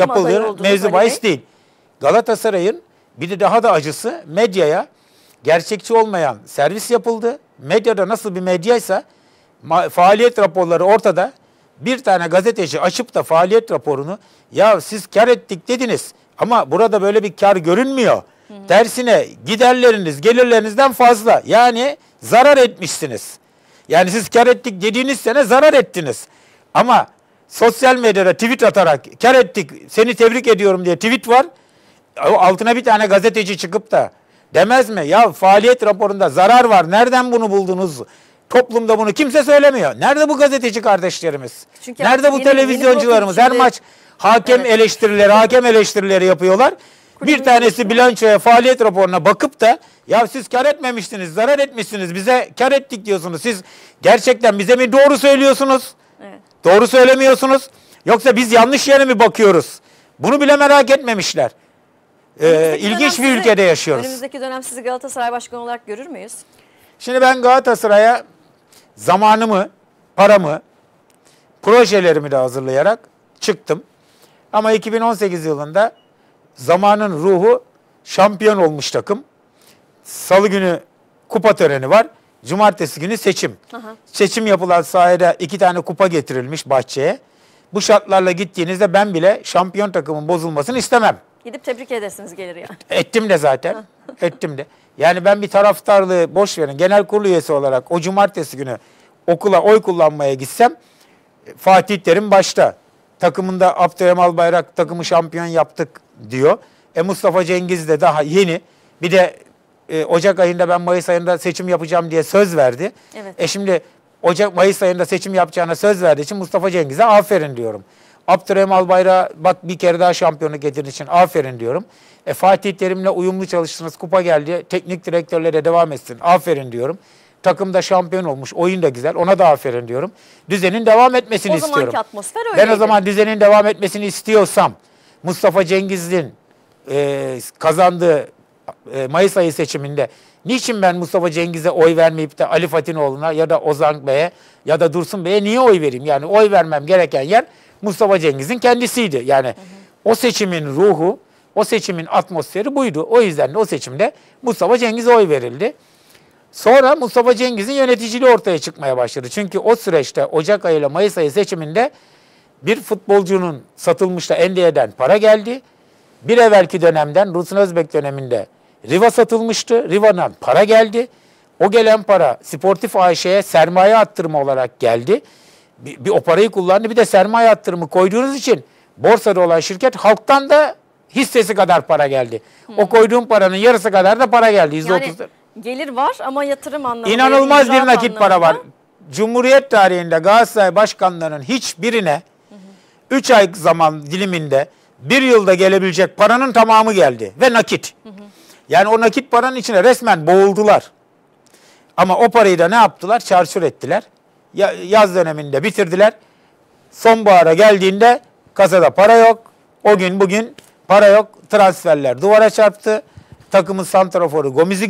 yapılıyor. Mevzu bahis değil. Galatasaray'ın bir de daha da acısı medyaya gerçekçi olmayan servis yapıldı. Medyada nasıl bir medyaysa faaliyet raporları ortada. Bir tane gazeteci açıp da faaliyet raporunu ya siz kar ettik dediniz ama burada böyle bir kar görünmüyor. Hı hı. Tersine giderleriniz gelirlerinizden fazla. Yani zarar etmişsiniz. Yani siz kar ettik dediğiniz sene zarar ettiniz. Ama sosyal medyada tweet atarak kar ettik seni tebrik ediyorum diye tweet var. Altına bir tane gazeteci çıkıp da demez mi? Ya faaliyet raporunda zarar var. Nereden bunu buldunuz? Toplumda bunu kimse söylemiyor. Nerede bu gazeteci kardeşlerimiz? Çünkü nerede bu televizyoncularımız? Her maç hakem eleştirileri, hakem eleştirileri yapıyorlar. Bir tanesi bilançoya, faaliyet raporuna bakıp da ya siz kar etmemiştiniz, zarar etmişsiniz, bize kar ettik diyorsunuz. Siz gerçekten bize mi doğru söylüyorsunuz? Evet. Doğru söylemiyorsunuz. Yoksa biz yanlış yere mi bakıyoruz? Bunu bile merak etmemişler. İlginç bir ülkede yaşıyoruz. Önümüzdeki dönem sizi Galatasaray Başkanı olarak görür müyüz? Şimdi ben Galatasaray'a zamanımı, paramı, projelerimi de hazırlayarak çıktım. Ama 2018 yılında zamanın ruhu şampiyon olmuş takım. Salı günü kupa töreni var. Cumartesi günü seçim. Aha. Seçim yapılan sahada 2 tane kupa getirilmiş bahçeye. Bu şartlarla gittiğinizde ben bile şampiyon takımın bozulmasını istemem. Gidip tebrik edersiniz gelir yani. Ettim de zaten. Ettim de. Yani ben bir taraftarlığı boş verin. Genel kurulu üyesi olarak o cumartesi günü okula oy kullanmaya gitsem Fatih Terim başta. Takımında Abdülkemal Bayrak takımı şampiyon yaptık diyor. Mustafa Cengiz de daha yeni. Bir de Ocak ayında ben Mayıs ayında seçim yapacağım diye söz verdi. Evet. Şimdi Mayıs ayında seçim yapacağına söz verdiği için Mustafa Cengiz'e aferin diyorum. Abdülkemal Bayrak'a bak bir kere daha şampiyonluk getirdiği için aferin diyorum. Fatih Terim'le uyumlu çalıştınız, kupa geldi, teknik direktörlere devam etsin, aferin diyorum. Takım da şampiyon olmuş, oyun da güzel, ona da aferin diyorum. Düzenin devam etmesini istiyorum. O zamanki atmosfer öyleydi. Ben o zaman düzenin devam etmesini istiyorsam, Mustafa Cengiz'in kazandığı Mayıs ayı seçiminde niçin ben Mustafa Cengiz'e oy vermeyip de Ali Fatinoğlu'na ya da Ozan Bey'e ya da Dursun Bey'e niye oy vereyim? Yani oy vermem gereken yer Mustafa Cengiz'in kendisiydi. Yani o seçimin ruhu, o seçimin atmosferi buydu. O yüzden de o seçimde Mustafa Cengiz'e oy verildi. Sonra Mustafa Cengiz'in yöneticiliği ortaya çıkmaya başladı. Çünkü o süreçte Ocak ayı ile Mayıs ayı seçiminde bir futbolcunun satılmış da Endiye'den para geldi. Bir evvelki dönemden Dursun Özbek döneminde Riva satılmıştı. Riva'dan para geldi. O gelen para Sportif AŞ'ye sermaye attırma olarak geldi. Bir o parayı kullandı, bir de sermaye attırımı koyduğunuz için borsada olan şirket halktan da hissesi kadar para geldi. O koyduğun paranın yarısı kadar da para geldi. Yani gelir var ama yatırım anlamında. İnanılmaz bir nakit para var. Cumhuriyet tarihinde Galatasaray başkanlarının hiçbirine 3 ay zaman diliminde 1 yılda gelebilecek paranın tamamı geldi ve nakit. Yani o nakit paranın içine resmen boğuldular. Ama o parayı da ne yaptılar? Çarçur ettiler. Yaz döneminde bitirdiler. Sonbahara geldiğinde kasada para yok. O gün bugün para yok. Transferler duvara çarptı. Takımın santraforu Gomis'i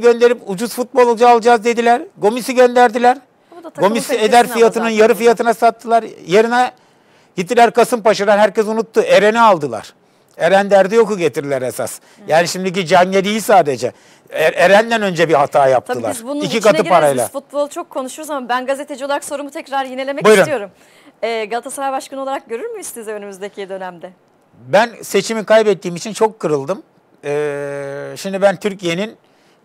gönderip ucuz futbolcu alacağız dediler. Gomis'i gönderdiler. Gomis'i eder fiyatının yarı fiyatına sattılar. Yerine gittiler Kasımpaşa'dan, herkes unuttu. Eren'i aldılar. Eren derdi yoku getirirler esas. Yani şimdiki Canye değil sadece. Eren'den önce bir hata yaptılar. Tabii biz bunun İki katı gireriz. Parayla. Biz futbol çok konuşuruz ama ben gazeteci olarak sorumu tekrar yinelemek istiyorum. Galatasaray Başkanı olarak görür müyüz sizi önümüzdeki dönemde? Ben seçimi kaybettiğim için çok kırıldım. Şimdi ben Türkiye'nin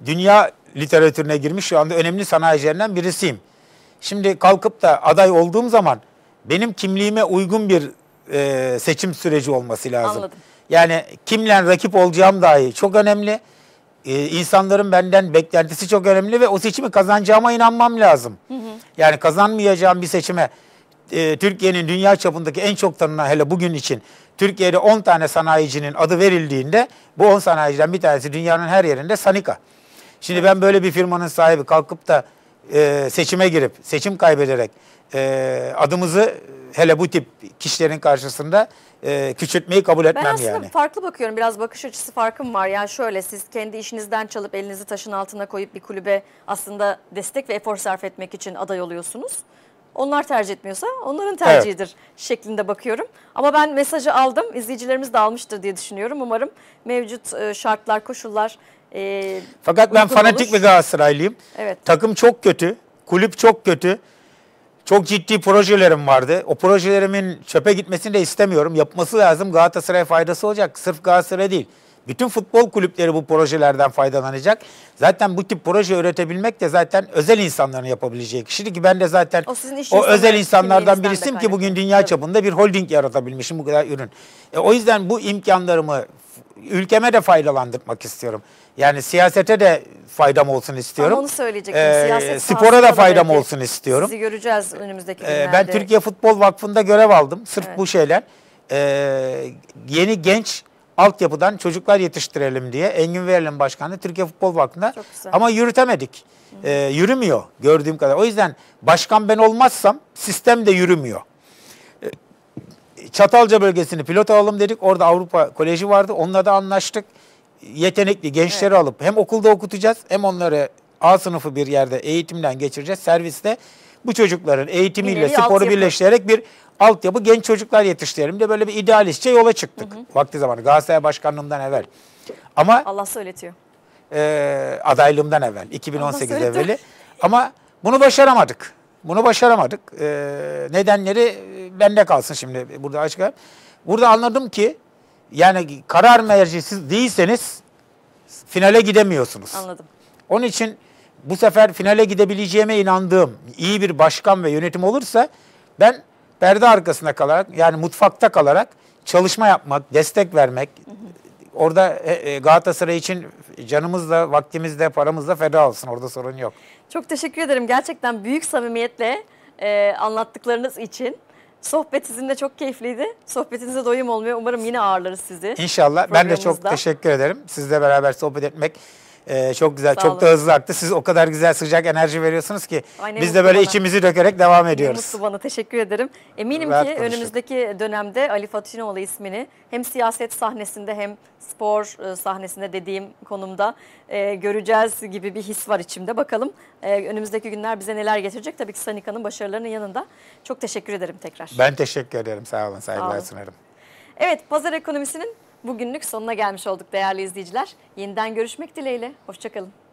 dünya literatürüne girmiş şu anda önemli sanayicilerinden birisiyim. Şimdi kalkıp da aday olduğum zaman benim kimliğime uygun bir seçim süreci olması lazım. Anladım. Yani kimle rakip olacağım dahi çok önemli. İnsanların benden beklentisi çok önemli ve o seçimi kazanacağıma inanmam lazım. Yani kazanmayacağım bir seçime Türkiye'nin dünya çapındaki en çok tanınan, hele bugün için Türkiye'de 10 tane sanayicinin adı verildiğinde bu 10 sanayiciden bir tanesi dünyanın her yerinde Sanica. Şimdi ben böyle bir firmanın sahibi kalkıp da seçime girip seçim kaybederek adımızı hele bu tip kişilerin karşısında küçültmeyi kabul etmem yani. Ben aslında farklı bakıyorum. Biraz bakış açısı farkım var. Yani şöyle, siz kendi işinizden çalıp elinizi taşın altına koyup bir kulübe aslında destek ve efor sarf etmek için aday oluyorsunuz. Onlar tercih etmiyorsa onların tercihidir şeklinde bakıyorum. Ama ben mesajı aldım. İzleyicilerimiz de almıştır diye düşünüyorum. Umarım mevcut şartlar, koşullar fakat ben fanatik bir Galatasaraylıyım. Evet. Takım çok kötü. Kulüp çok kötü. Çok ciddi projelerim vardı. O projelerimin çöpe gitmesini de istemiyorum. Yapması lazım. Galatasaray'a faydası olacak. Sırf Galatasaray değil. Bütün futbol kulüpleri bu projelerden faydalanacak. Zaten bu tip proje üretebilmek de zaten özel insanların yapabileceği kişilik. Ki ben de zaten o özel insanlardan birisiyim ki bugün dünya çapında bir holding yaratabilmişim bu kadar ürün. O yüzden bu imkanlarımı ülkeme de faydalandırmak istiyorum. Yani siyasete de faydam olsun istiyorum. Ama onu söyleyecektim. Spora da faydam olsun istiyorum. Sizi göreceğiz önümüzdeki günlerde. Ben Türkiye Futbol Vakfı'nda görev aldım. Sırf bu şeyler. Yeni genç altyapıdan çocuklar yetiştirelim diye Engin Verelim Başkanı Türkiye Futbol Vakfı'nda, ama yürütemedik. Yürümüyor gördüğüm kadar. O yüzden başkan ben olmazsam sistem de yürümüyor. Çatalca bölgesini pilot alalım dedik. Orada Avrupa Koleji vardı. Onunla da anlaştık. Yetenekli gençleri alıp hem okulda okutacağız hem onları A sınıfı bir yerde eğitimden geçireceğiz. Serviste bu çocukların eğitimiyle sporu birleştirerek bir altyapı, genç çocuklar yetiştirelim de böyle bir idealistçe yola çıktık. Vakti zamanı Galatasaray başkanlığımdan evvel. Ama Allah söyletiyor. Adaylığımdan evvel, 2018 evveli. Ama bunu başaramadık. Nedenleri bende kalsın şimdi burada açıklayayım. Burada anladım ki yani karar mercisi değilseniz finale gidemiyorsunuz. Anladım. Onun için bu sefer finale gidebileceğime inandığım iyi bir başkan ve yönetim olursa ben perde arkasında kalarak, yani mutfakta kalarak çalışma yapmak, destek vermek, orada Galatasaray için canımızla, vaktimizle, paramızla feda olsun. Orada sorun yok. Çok teşekkür ederim. Gerçekten büyük samimiyetle anlattıklarınız için. Sohbet sizinle çok keyifliydi. Sohbetinize doyum olmuyor. Umarım yine ağırlarız sizi. İnşallah. Ben de çok teşekkür ederim. Sizle beraber sohbet etmek çok güzel, çok da hızlı aktı. Siz o kadar güzel sıcak enerji veriyorsunuz ki biz de böyle içimizi dökerek devam ediyoruz. Ne mutlu bana, teşekkür ederim. Eminim ki önümüzdeki dönemde Ali Fatinoğlu ismini hem siyaset sahnesinde hem spor sahnesinde dediğim konumda göreceğiz gibi bir his var içimde. Bakalım önümüzdeki günler bize neler getirecek. Tabii ki Sanica'nın başarılarının yanında. Çok teşekkür ederim tekrar. Ben teşekkür ederim. Sağ olun, saygılar sunarım. Evet, pazar ekonomisinin bugünlük sonuna gelmiş olduk değerli izleyiciler. Yeniden görüşmek dileğiyle. Hoşçakalın.